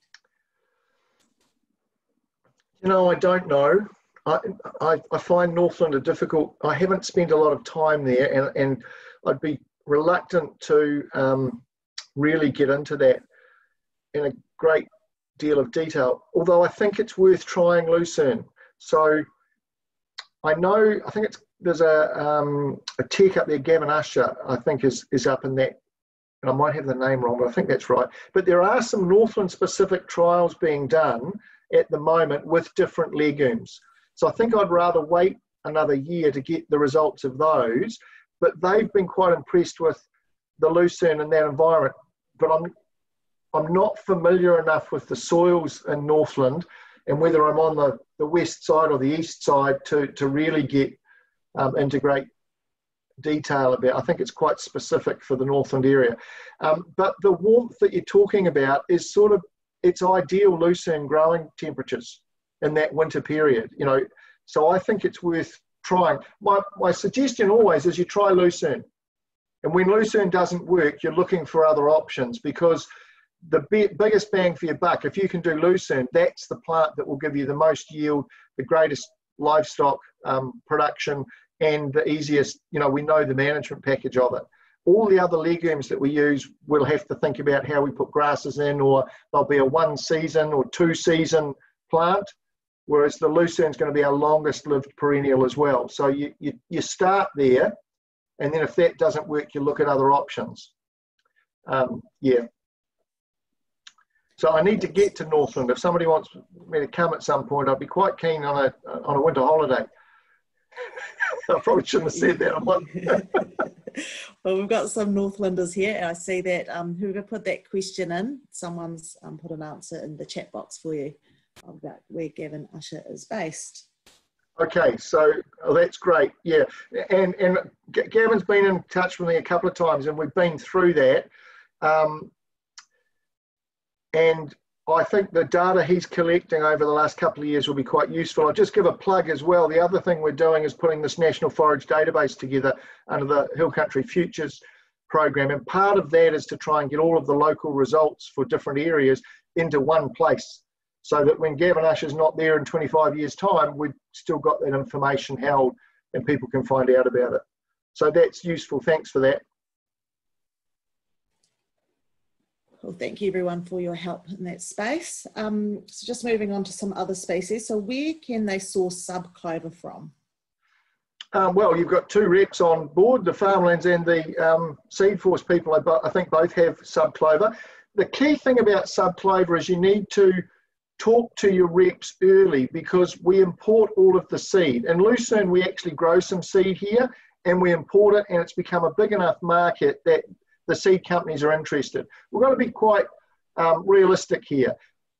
You know, I don't know. I, I, I find Northland a difficult, I haven't spent a lot of time there, and, and I'd be reluctant to um, really get into that in a great deal of detail, although I think it's worth trying Lucerne. So I know, I think it's, there's a, um, a tech up there, Gavin Usher, I think is, is up in that, and I might have the name wrong, but I think that's right. But there are some Northland specific trials being done at the moment with different legumes. So I think I'd rather wait another year to get the results of those, but they've been quite impressed with the Lucerne in that environment. But I'm, I'm not familiar enough with the soils in Northland and whether I'm on the, the west side or the east side to, to really get um, into great detail about. I think it's quite specific for the Northland area. Um, but the warmth that you're talking about is sort of, it's ideal Lucerne growing temperatures in that winter period, you know. So I think it's worth trying. My, my suggestion always is you try Lucerne. And when Lucerne doesn't work, you're looking for other options, because the biggest bang for your buck, if you can do Lucerne, that's the plant that will give you the most yield, the greatest livestock um, production, and the easiest, you know, we know the management package of it. All the other legumes that we use, we'll have to think about how we put grasses in, or they'll be a one season or two season plant, whereas the Lucerne is going to be our longest lived perennial as well. So you, you, you start there, and then if that doesn't work, you look at other options. Um, yeah. So I need to get to Northland. If somebody wants me to come at some point, I'd be quite keen on a, on a winter holiday. I probably shouldn't have said that. I'm like, well, we've got some Northlanders here. I see that um, whoever put that question in, someone's um, put an answer in the chat box for you about where Gavin Usher is based. Okay, so oh, that's great. Yeah, and and G Gavin's been in touch with me a couple of times, and we've been through that. Um, and I think the data he's collecting over the last couple of years will be quite useful. I'll just give a plug as well. The other thing we're doing is putting this National Forage Database together under the Hill Country Futures program. And part of that is to try and get all of the local results for different areas into one place, so that when Gavin Usher's not there in twenty-five years' time, we've still got that information held and people can find out about it. So that's useful. Thanks for that. Well, thank you everyone for your help in that space. Um, so just moving on to some other species. So where can they source subclover from? Um, well, you've got two reps on board, the Farmlands and the um, Seedforce people. I, I think both have subclover. The key thing about subclover is you need to talk to your reps early, because we import all of the seed. In Lucerne, we actually grow some seed here and we import it, and it's become a big enough market that the seed companies are interested. We've got to be quite um, realistic here.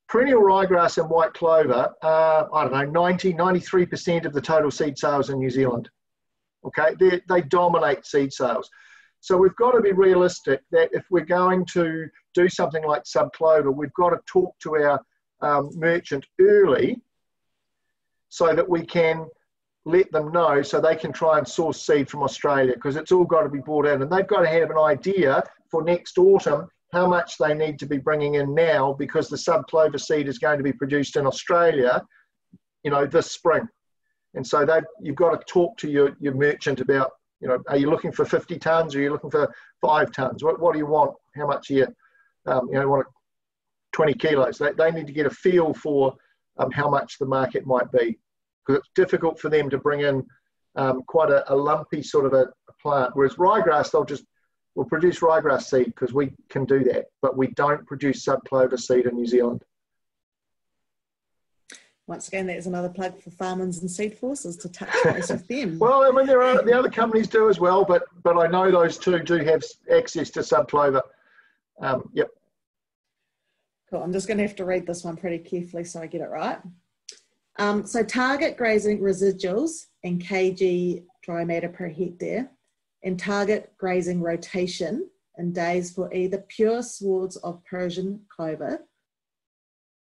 Perennial ryegrass and white clover are, I don't know, ninety, ninety-three percent of the total seed sales in New Zealand. Okay, they, they dominate seed sales. So we've got to be realistic that if we're going to do something like subclover, we've got to talk to our um, merchant early, so that we can let them know, so they can try and source seed from Australia, because it's all got to be brought in, and they've got to have an idea for next autumn how much they need to be bringing in now, because the subclover seed is going to be produced in Australia, you know, this spring. And so they've, you've got to talk to your, your merchant about You know, are you looking for fifty tons? Or are you looking for five tons? What, what do you want? How much do you, um, you know, want to, twenty kilos? They, they need to get a feel for um, how much the market might be, because it's difficult for them to bring in um, quite a, a lumpy sort of a, a plant. Whereas ryegrass, they'll just, we'll produce ryegrass seed because we can do that, but we don't produce subclover seed in New Zealand. Once again, there's another plug for Farmlands and Seedforce is to touch base with them. Well, I mean, there are, the other companies do as well, but but I know those two do have access to subclover. Um, yep. Cool. I'm just going to have to read this one pretty carefully so I get it right. Um, so target grazing residuals in kg dry matter per hectare, and target grazing rotation in days for either pure swards of Persian clover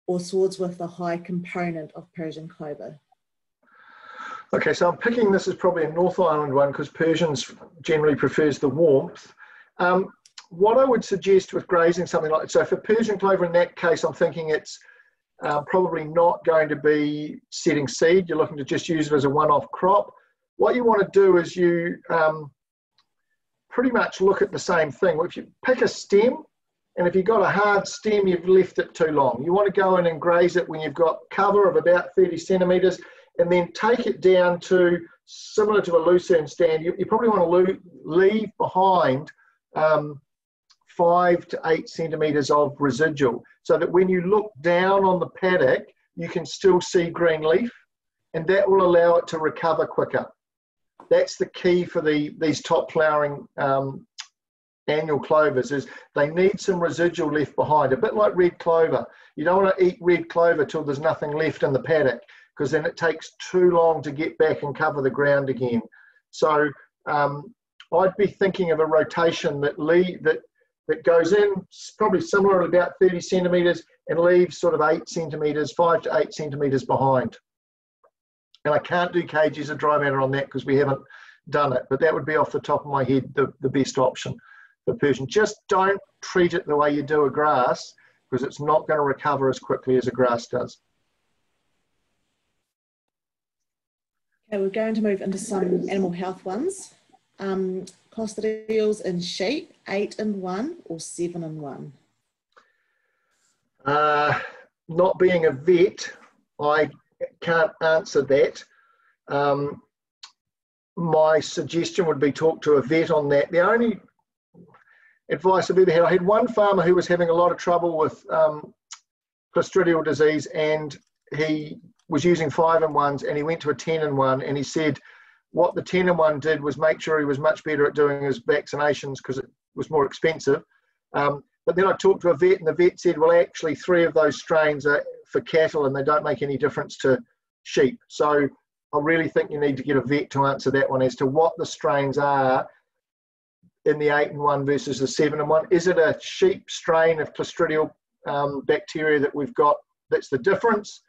or swards with a high component of Persian clover? Okay, so I'm picking this is probably a North Island one because Persians generally prefers the warmth. Um, what I would suggest with grazing something like, so for Persian clover in that case, I'm thinking it's uh, probably not going to be setting seed. You're looking to just use it as a one-off crop. What you want to do is you um, pretty much look at the same thing. If you pick a stem, and if you've got a hard stem, you've left it too long. You want to go in and graze it when you've got cover of about thirty centimetres, and then take it down to, similar to a lucerne stand, you, you probably want to leave behind um, five to eight centimetres of residual, so that when you look down on the paddock, you can still see green leaf, and that will allow it to recover quicker. That's the key for the these top flowering um, annual clovers, is they need some residual left behind, a bit like red clover. You don't want to eat red clover till there's nothing left in the paddock, because then it takes too long to get back and cover the ground again. So um, I'd be thinking of a rotation that leave, that that goes in probably similar at about thirty centimetres and leaves sort of eight centimetres, five to eight centimetres behind. And I can't do kgs of dry matter on that because we haven't done it, but that would be off the top of my head the, the best option. The Persian, just don't treat it the way you do a grass, because it's not going to recover as quickly as a grass does. Okay, we're going to move into some animal health ones. Um, clostridials in sheep, eight in one or seven in one? Uh, not being a vet, I can't answer that. Um, my suggestion would be talk to a vet on that. The only advice I've ever had, I had one farmer who was having a lot of trouble with um, clostridial disease, and he was using five and ones, and he went to a ten and one, and he said what the ten and one did was make sure he was much better at doing his vaccinations because it was more expensive. Um, but then I talked to a vet, and the vet said, well, actually three of those strains are for cattle and they don't make any difference to sheep. So I really think you need to get a vet to answer that one as to what the strains are in the eight and one versus the seven and one. Is it a sheep strain of clostridial um, bacteria that we've got that's the difference?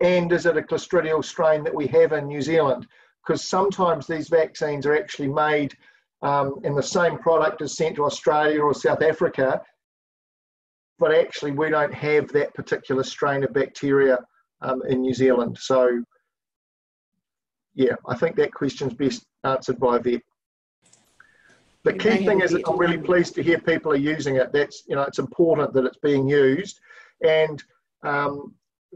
And is it a clostridial strain that we have in New Zealand? Because sometimes these vaccines are actually made um, in the same product as sent to Australia or South Africa, but actually we don't have that particular strain of bacteria um, in New Zealand. So yeah, I think that question's best answered by a vet. The key thing is that I'm really pleased to hear people are using it. That's, you know, it's important that it's being used, and um,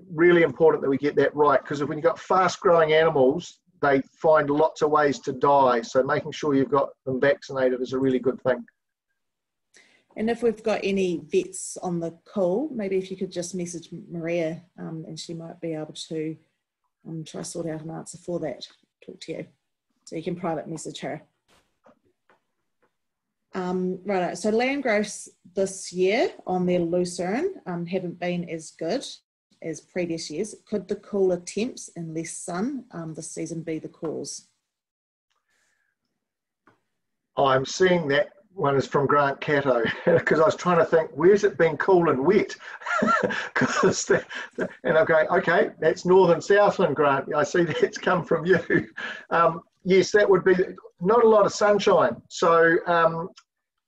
really important that we get that right, because when you've got fast growing animals, they find lots of ways to die. So making sure you've got them vaccinated is a really good thing. And if we've got any vets on the call, maybe if you could just message Maria um, and she might be able to um, try to sort out an answer for that, talk to you. So you can private message her. Um, right, so land growths this year on their lucerne um, haven't been as good as previous years. Could the cooler temps and less sun um, this season be the cause? I'm seeing that one is from Grant Cato, because I was trying to think, where's it been cool and wet? Cause the, the, and I'm going, okay, that's Northern Southland, Grant. I see that's come from you. Um, yes, that would be not a lot of sunshine. So um,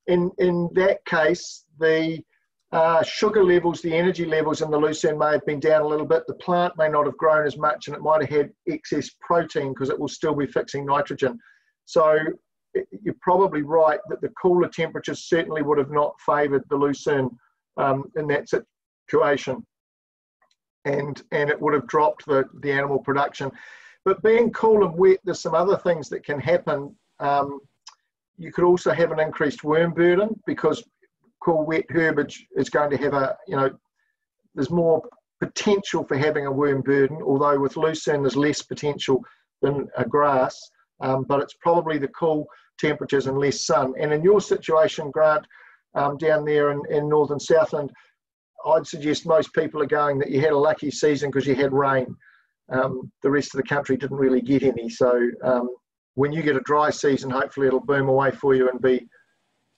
In, in that case, the uh, sugar levels, the energy levels in the lucerne may have been down a little bit. The plant may not have grown as much, and it might have had excess protein because it will still be fixing nitrogen. So you're probably right that the cooler temperatures certainly would have not favoured the lucerne um, in that situation, and and it would have dropped the, the animal production. But being cool and wet, there's some other things that can happen. Um, you could also have an increased worm burden, because cool, wet herbage is going to have a, you know, there's more potential for having a worm burden, although with lucerne there's less potential than a grass, um, but it's probably the cool temperatures and less sun. And in your situation, Grant, um, down there in, in Northern Southland, I'd suggest most people are going that you had a lucky season because you had rain. Um, the rest of the country didn't really get any, so um, when you get a dry season, hopefully it'll boom away for you and be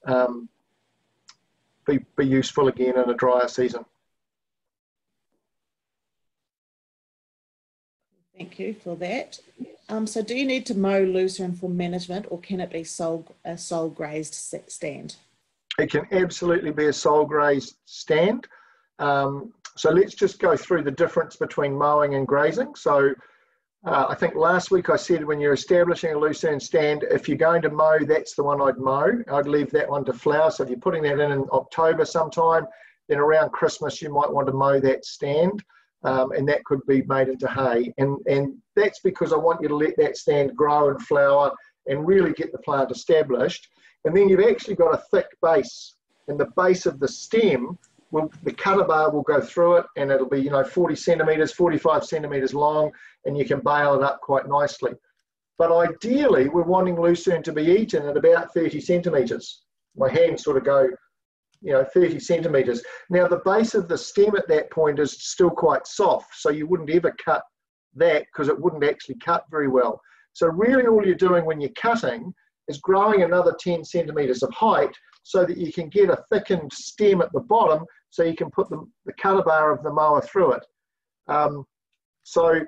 um, be, be useful again in a drier season. Thank you for that. Um, so do you need to mow lucerne for management, or can it be sole, a sole grazed stand? It can absolutely be a sole grazed stand. Um, so let's just go through the difference between mowing and grazing. So uh, I think last week I said when you're establishing a lucerne stand, if you're going to mow, that's the one I'd mow. I'd leave that one to flower. So if you're putting that in in October sometime, then around Christmas you might want to mow that stand, um, and that could be made into hay. And, and that's because I want you to let that stand grow and flower and really get the plant established. And then you've actually got a thick base, and the base of the stem We'll, the cutter bar will go through it, and it'll be, you know, forty centimetres, forty-five centimetres long, and you can bale it up quite nicely. But ideally, we're wanting lucerne to be eaten at about thirty centimetres. My hands sort of go, you know, thirty centimetres. Now, the base of the stem at that point is still quite soft, so you wouldn't ever cut that because it wouldn't actually cut very well. So really all you're doing when you're cutting is growing another ten centimetres of height so that you can get a thickened stem at the bottom, so you can put the, the cutter bar of the mower through it. Um, so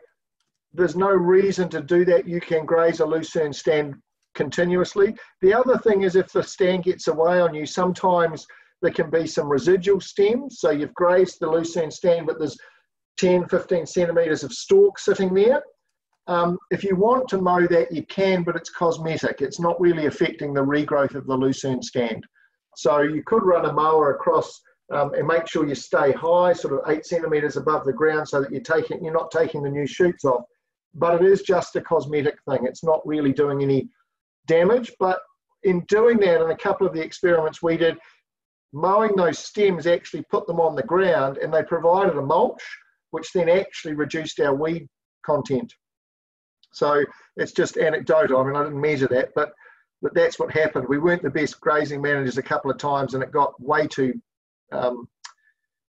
there's no reason to do that. You can graze a lucerne stand continuously. The other thing is, if the stand gets away on you, sometimes there can be some residual stems. So you've grazed the lucerne stand, but there's ten, fifteen centimetres of stalk sitting there. Um, if you want to mow that, you can, but it's cosmetic. It's not really affecting the regrowth of the lucerne stand. So you could run a mower across um, and make sure you stay high, sort of eight centimetres above the ground, so that you're taking, you're not taking the new shoots off. But it is just a cosmetic thing. It's not really doing any damage. But in doing that, in a couple of the experiments we did, mowing those stems actually put them on the ground, and they provided a mulch, which then actually reduced our weed content. So it's just anecdotal. I mean, I didn't measure that, but, but that's what happened. We weren't the best grazing managers a couple of times, and it got way too, um,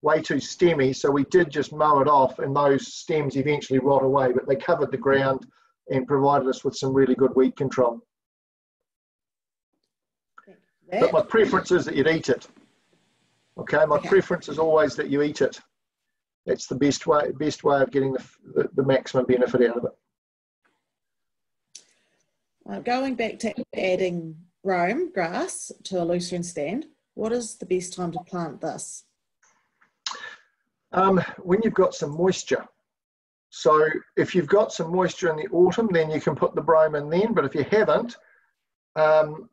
way too stemmy. So we did just mow it off, and those stems eventually rot away, but they covered the ground and provided us with some really good weed control. But my preference is that you'd eat it. Okay, my okay. preference is always that you eat it. That's the best way, best way of getting the, the, the maximum benefit out of it. Uh, going back to adding Rome grass to a lucerne stand, what is the best time to plant this? Um, when you've got some moisture. So if you've got some moisture in the autumn, then you can put the brome in then, but if you haven't, um,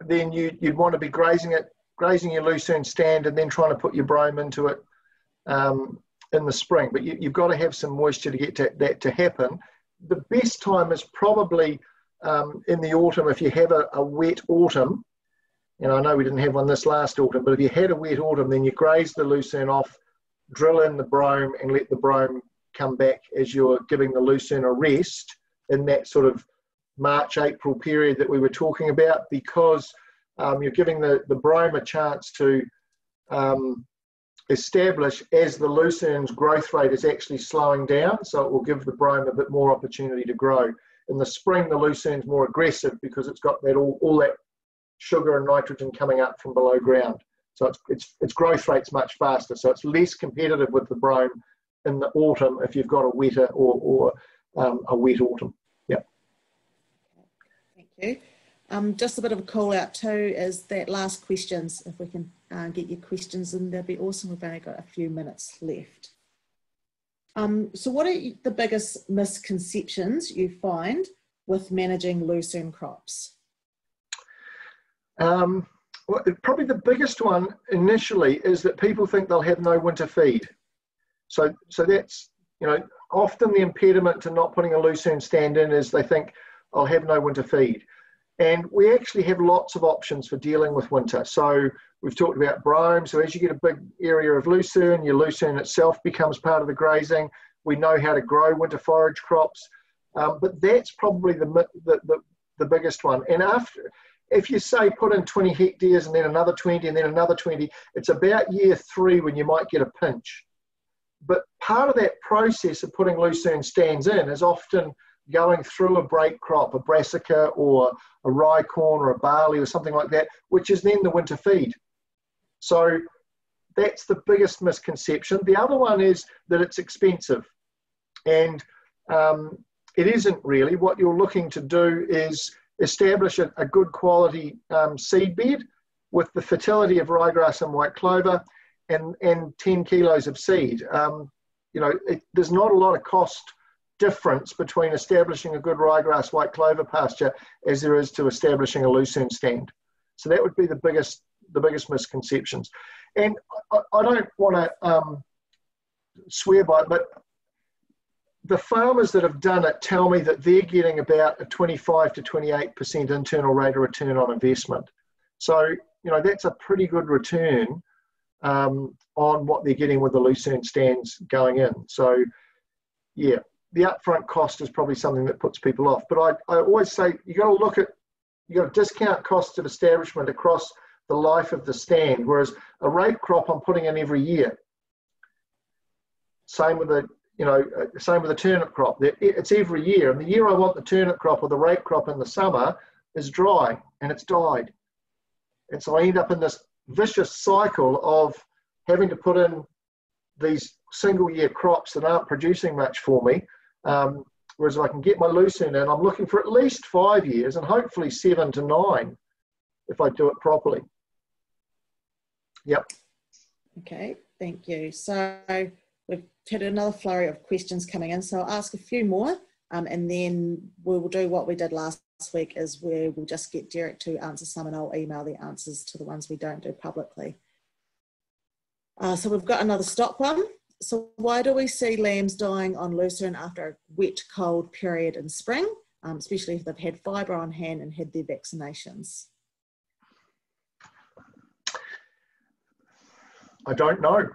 then you, you'd want to be grazing it, grazing your lucerne stand, and then trying to put your brome into it um, in the spring. But you, you've got to have some moisture to get to, that to happen. The best time is probably um, in the autumn, if you have a, a wet autumn. And I know we didn't have one this last autumn, but if you had a wet autumn, then you graze the lucerne off, drill in the brome, and let the brome come back as you're giving the lucerne a rest in that sort of March, April period that we were talking about, because um, you're giving the, the brome a chance to um, establish as the lucerne's growth rate is actually slowing down, so it will give the brome a bit more opportunity to grow. In the spring, the lucerne's more aggressive because it's got that all, all that sugar and nitrogen coming up from below ground. So it's, it's, its growth rate's much faster, so it's less competitive with the brome in the autumn if you've got a wetter or, or um, a wet autumn. Yeah. Thank you. Um, just a bit of a call out too is that last questions, if we can uh, get your questions in, that'd be awesome. We've only got a few minutes left. Um, so what are the biggest misconceptions you find with managing lucerne crops? Um, well, probably the biggest one initially is that people think they'll have no winter feed. So, so that's, you know, often the impediment to not putting a lucerne stand in is they think, I'll have no winter feed. And we actually have lots of options for dealing with winter. So we've talked about brome. So as you get a big area of lucerne, your lucerne itself becomes part of the grazing. We know how to grow winter forage crops. Um, but that's probably the, the, the, the biggest one. And after, if you say put in twenty hectares and then another twenty and then another twenty, it's about year three when you might get a pinch. But part of that process of putting lucerne stands in is often going through a break crop, a brassica or a rye corn or a barley or something like that, which is then the winter feed. So that's the biggest misconception. The other one is that it's expensive. And um, it isn't really. What you're looking to do is establish a, a good quality um, seed bed with the fertility of ryegrass and white clover and, and ten kilos of seed. Um, you know, it, there's not a lot of cost difference between establishing a good ryegrass white clover pasture as there is to establishing a lucerne stand. So that would be the biggest the biggest misconceptions. And I, I don't want to um, swear by it, but the farmers that have done it tell me that they're getting about a twenty-five to twenty-eight percent internal rate of return on investment. So, you know, that's a pretty good return um, on what they're getting with the lucerne stands going in. So, yeah. The upfront cost is probably something that puts people off. But I, I always say you got to look at, you got to discount costs of establishment across the life of the stand, whereas a rape crop I'm putting in every year. Same with the, you know, same with the turnip crop. It's every year. And the year I want the turnip crop or the rape crop in the summer is dry and it's died. And so I end up in this vicious cycle of having to put in these single year crops that aren't producing much for me. Um, whereas if I can get my lucerne in, I'm looking for at least five years and hopefully seven to nine if I do it properly. Yep. Okay, thank you. So we've had another flurry of questions coming in, so I'll ask a few more um, and then we will do what we did last week is where we'll just get Derrick to answer some and I'll email the answers to the ones we don't do publicly. Uh, so we've got another stock one. So why do we see lambs dying on lucerne after a wet, cold period in spring, um, especially if they've had fibre on hand and had their vaccinations? I don't know.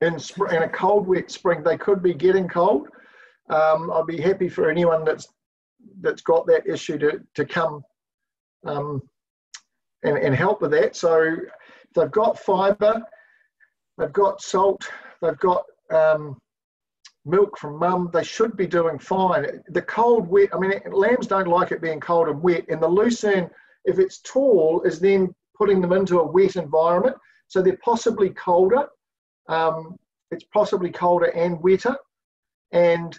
In, spring, in a cold, wet spring, they could be getting cold. Um, I'd be happy for anyone that's that's got that issue to, to come um, and, and help with that. So if they've got fibre, they've got salt, they've got um, milk from mum, they should be doing fine. The cold, wet, I mean, lambs don't like it being cold and wet, and the lucerne, if it's tall, is then putting them into a wet environment. So they're possibly colder. Um, it's possibly colder and wetter. And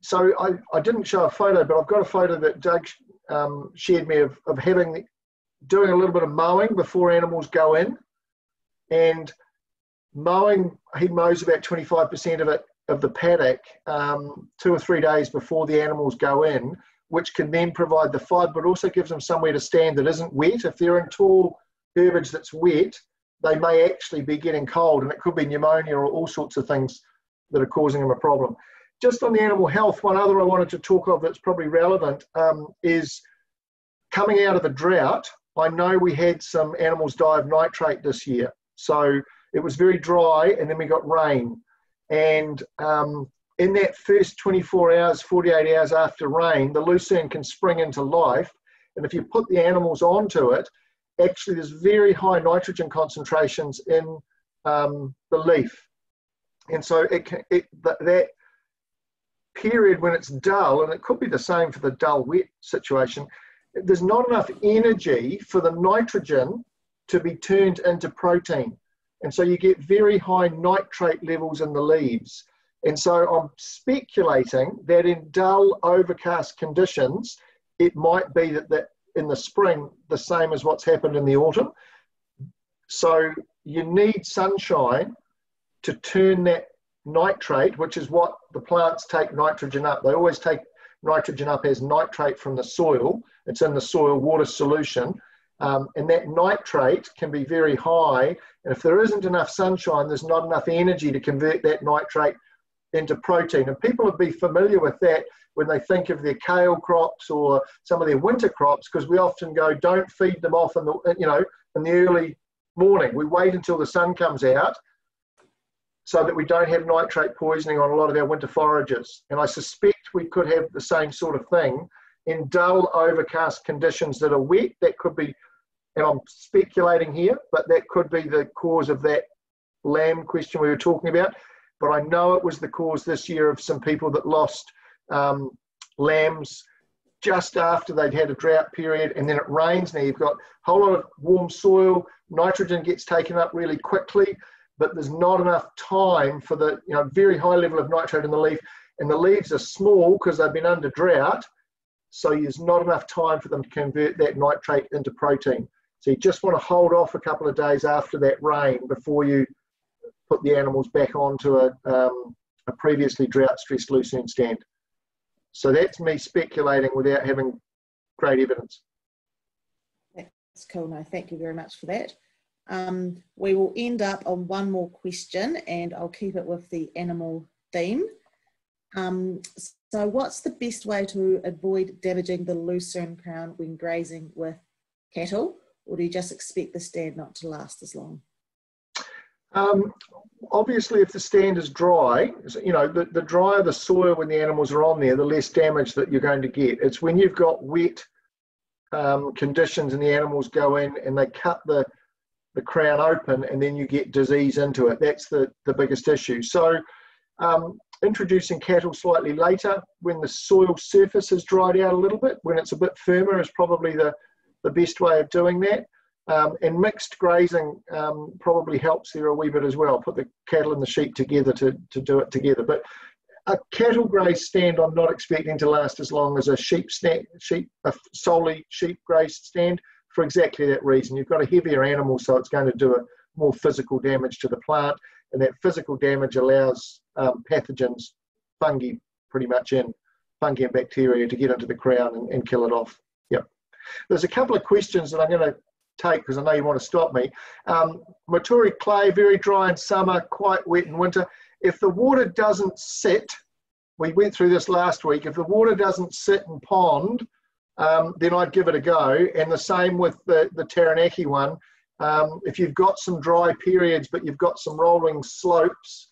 so I, I didn't show a photo, but I've got a photo that Doug um, shared me of, of having, doing a little bit of mowing before animals go in. And mowing, he mows about twenty-five percent of it of the paddock um, two or three days before the animals go in, which can then provide the fibre, but also gives them somewhere to stand that isn't wet. If they're in tall herbage that's wet, they may actually be getting cold, and it could be pneumonia or all sorts of things that are causing them a problem. Just on the animal health, one other I wanted to talk of that's probably relevant um, is coming out of the drought. I know we had some animals die of nitrate this year. So it was very dry, and then we got rain. And um, in that first twenty-four hours, forty-eight hours after rain, the lucerne can spring into life. And if you put the animals onto it, actually there's very high nitrogen concentrations in um, the leaf. And so it, can, it that period when it's dull, and it could be the same for the dull wet situation, there's not enough energy for the nitrogen to be turned into protein. And so you get very high nitrate levels in the leaves. And so I'm speculating that in dull, overcast conditions, it might be that, that in the spring, the same as what's happened in the autumn. So you need sunshine to turn that nitrate, which is what the plants take nitrogen up. They always take nitrogen up as nitrate from the soil. It's in the soil water solution. Um, and that nitrate can be very high. And if there isn't enough sunshine, there's not enough energy to convert that nitrate into protein. And people would be familiar with that when they think of their kale crops or some of their winter crops, because we often go, don't feed them off in the, you know, in the early morning. We wait until the sun comes out so that we don't have nitrate poisoning on a lot of our winter forages. And I suspect we could have the same sort of thing in dull, overcast conditions that are wet. That could be, and I'm speculating here, but that could be the cause of that lamb question we were talking about. But I know it was the cause this year of some people that lost um, lambs just after they'd had a drought period, and then it rains. Now you've got a whole lot of warm soil, nitrogen gets taken up really quickly, but there's not enough time for the, you know, very high level of nitrate in the leaf, and the leaves are small because they've been under drought. So there's not enough time for them to convert that nitrate into protein. So you just want to hold off a couple of days after that rain before you put the animals back onto a, um, a previously drought-stressed lucerne stand. So that's me speculating without having great evidence. That's cool. No, thank you very much for that. Um, we will end up on one more question, and I'll keep it with the animal theme. Um, so what's the best way to avoid damaging the lucerne crown when grazing with cattle, or do you just expect the stand not to last as long? Um, obviously if the stand is dry, you know, the, the drier the soil when the animals are on there, the less damage that you're going to get. It's when you've got wet um, conditions and the animals go in and they cut the, the crown open, and then you get disease into it. That's the, the biggest issue. So um, introducing cattle slightly later when the soil surface has dried out a little bit, when it's a bit firmer, is probably the, the best way of doing that. Um, and mixed grazing um, probably helps there a wee bit as well. Put the cattle and the sheep together to, to do it together. But a cattle graze stand I'm not expecting to last as long as a sheep stand, sheep, a solely sheep graze stand, for exactly that reason. You've got a heavier animal, so it's going to do a more physical damage to the plant, and that physical damage allows um, pathogens, fungi pretty much in, fungi and bacteria to get into the crown and, and kill it off. Yep. There's a couple of questions that I'm going to take because I know you want to stop me. Um, Maturi clay, very dry in summer, quite wet in winter. If the water doesn't sit, we went through this last week, if the water doesn't sit in pond, um, then I'd give it a go. And the same with the, the Taranaki one. Um, if you've got some dry periods, but you've got some rolling slopes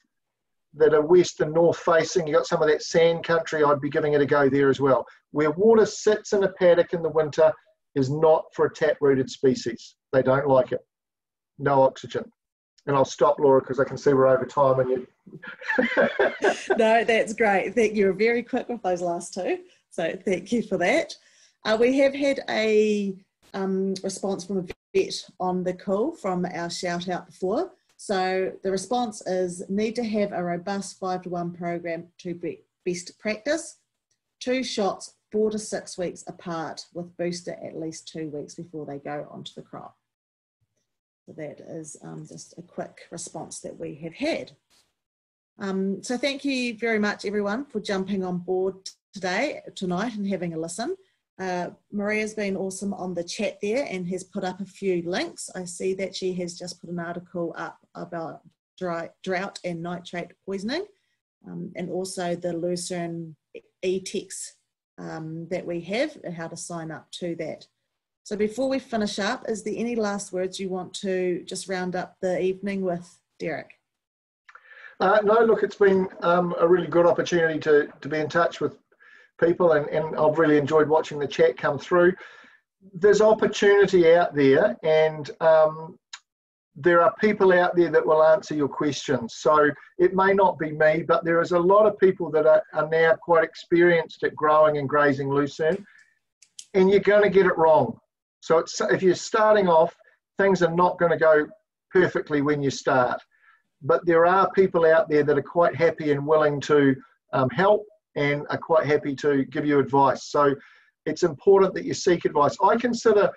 that are west and north facing, you've got some of that sand country, I'd be giving it a go there as well. Where water sits in a paddock in the winter is not for a tap-rooted species. They don't like it. No oxygen. And I'll stop, Laura, because I can see we're over time. And you. No, that's great. Thank you. You were very quick with those last two. So thank you for that. Uh, we have had a um, response from a vet on the call from our shout-out before. So the response is, need to have a robust five to one program to be best practice. Two shots four to six weeks apart, with booster at least two weeks before they go onto the crop. So that is um, just a quick response that we have had. Um, so thank you very much everyone for jumping on board today, tonight, and having a listen. Uh, Maria's been awesome on the chat there and has put up a few links. I see that she has just put an article up about dry, drought and nitrate poisoning, um, and also the lucerne e-text Um, that we have and how to sign up to that. So before we finish up, is there any last words you want to just round up the evening with, Derrick? Uh, no, look, it's been um, a really good opportunity to, to be in touch with people, and, and I've really enjoyed watching the chat come through. There's opportunity out there, and um, there are people out there that will answer your questions. So it may not be me, but there is a lot of people that are, are now quite experienced at growing and grazing lucerne, and you're going to get it wrong. So it's, if you're starting off, things are not going to go perfectly when you start. But there are people out there that are quite happy and willing to um, help, and are quite happy to give you advice. So it's important that you seek advice. I consider,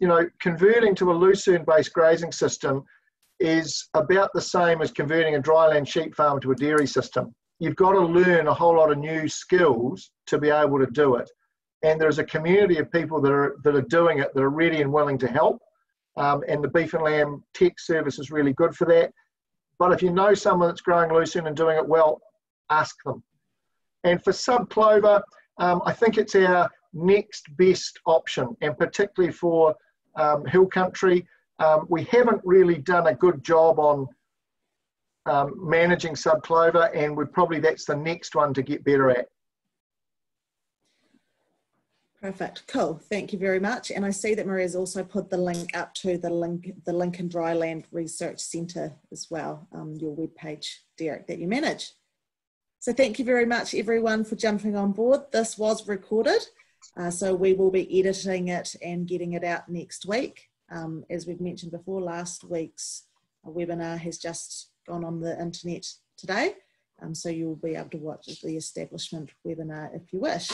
you know, converting to a lucerne-based grazing system is about the same as converting a dryland sheep farm to a dairy system. You've got to learn a whole lot of new skills to be able to do it. and there's a community of people that are, that are doing it, that are ready and willing to help. Um, and the Beef and Lamb tech service is really good for that. But if you know someone that's growing lucerne and doing it well, ask them. And for subclover, um, I think it's our next best option, and particularly for um, Hill Country. Um, we haven't really done a good job on um, managing subclover, and we're probably that's the next one to get better at. Perfect, cool, thank you very much. And I see that Maria's also put the link up to the link, the Lincoln Dryland Research Centre as well, um, your webpage, Derrick, that you manage. So thank you very much everyone for jumping on board. This was recorded, uh, so we will be editing it and getting it out next week. Um, as we've mentioned before, last week's webinar has just gone on the internet today, um, so you'll be able to watch the establishment webinar if you wish.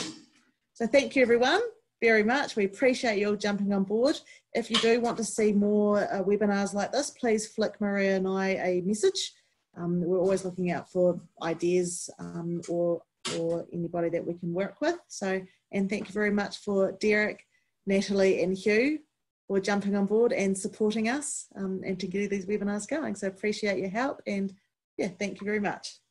So thank you everyone very much. We appreciate you all jumping on board. If you do want to see more uh, webinars like this, please flick Maria and I a message. Um, we're always looking out for ideas um, or, or anybody that we can work with. So, and thank you very much for Derrick, Natalie and Hugh for jumping on board and supporting us um, and to get these webinars going. So appreciate your help, and yeah, thank you very much.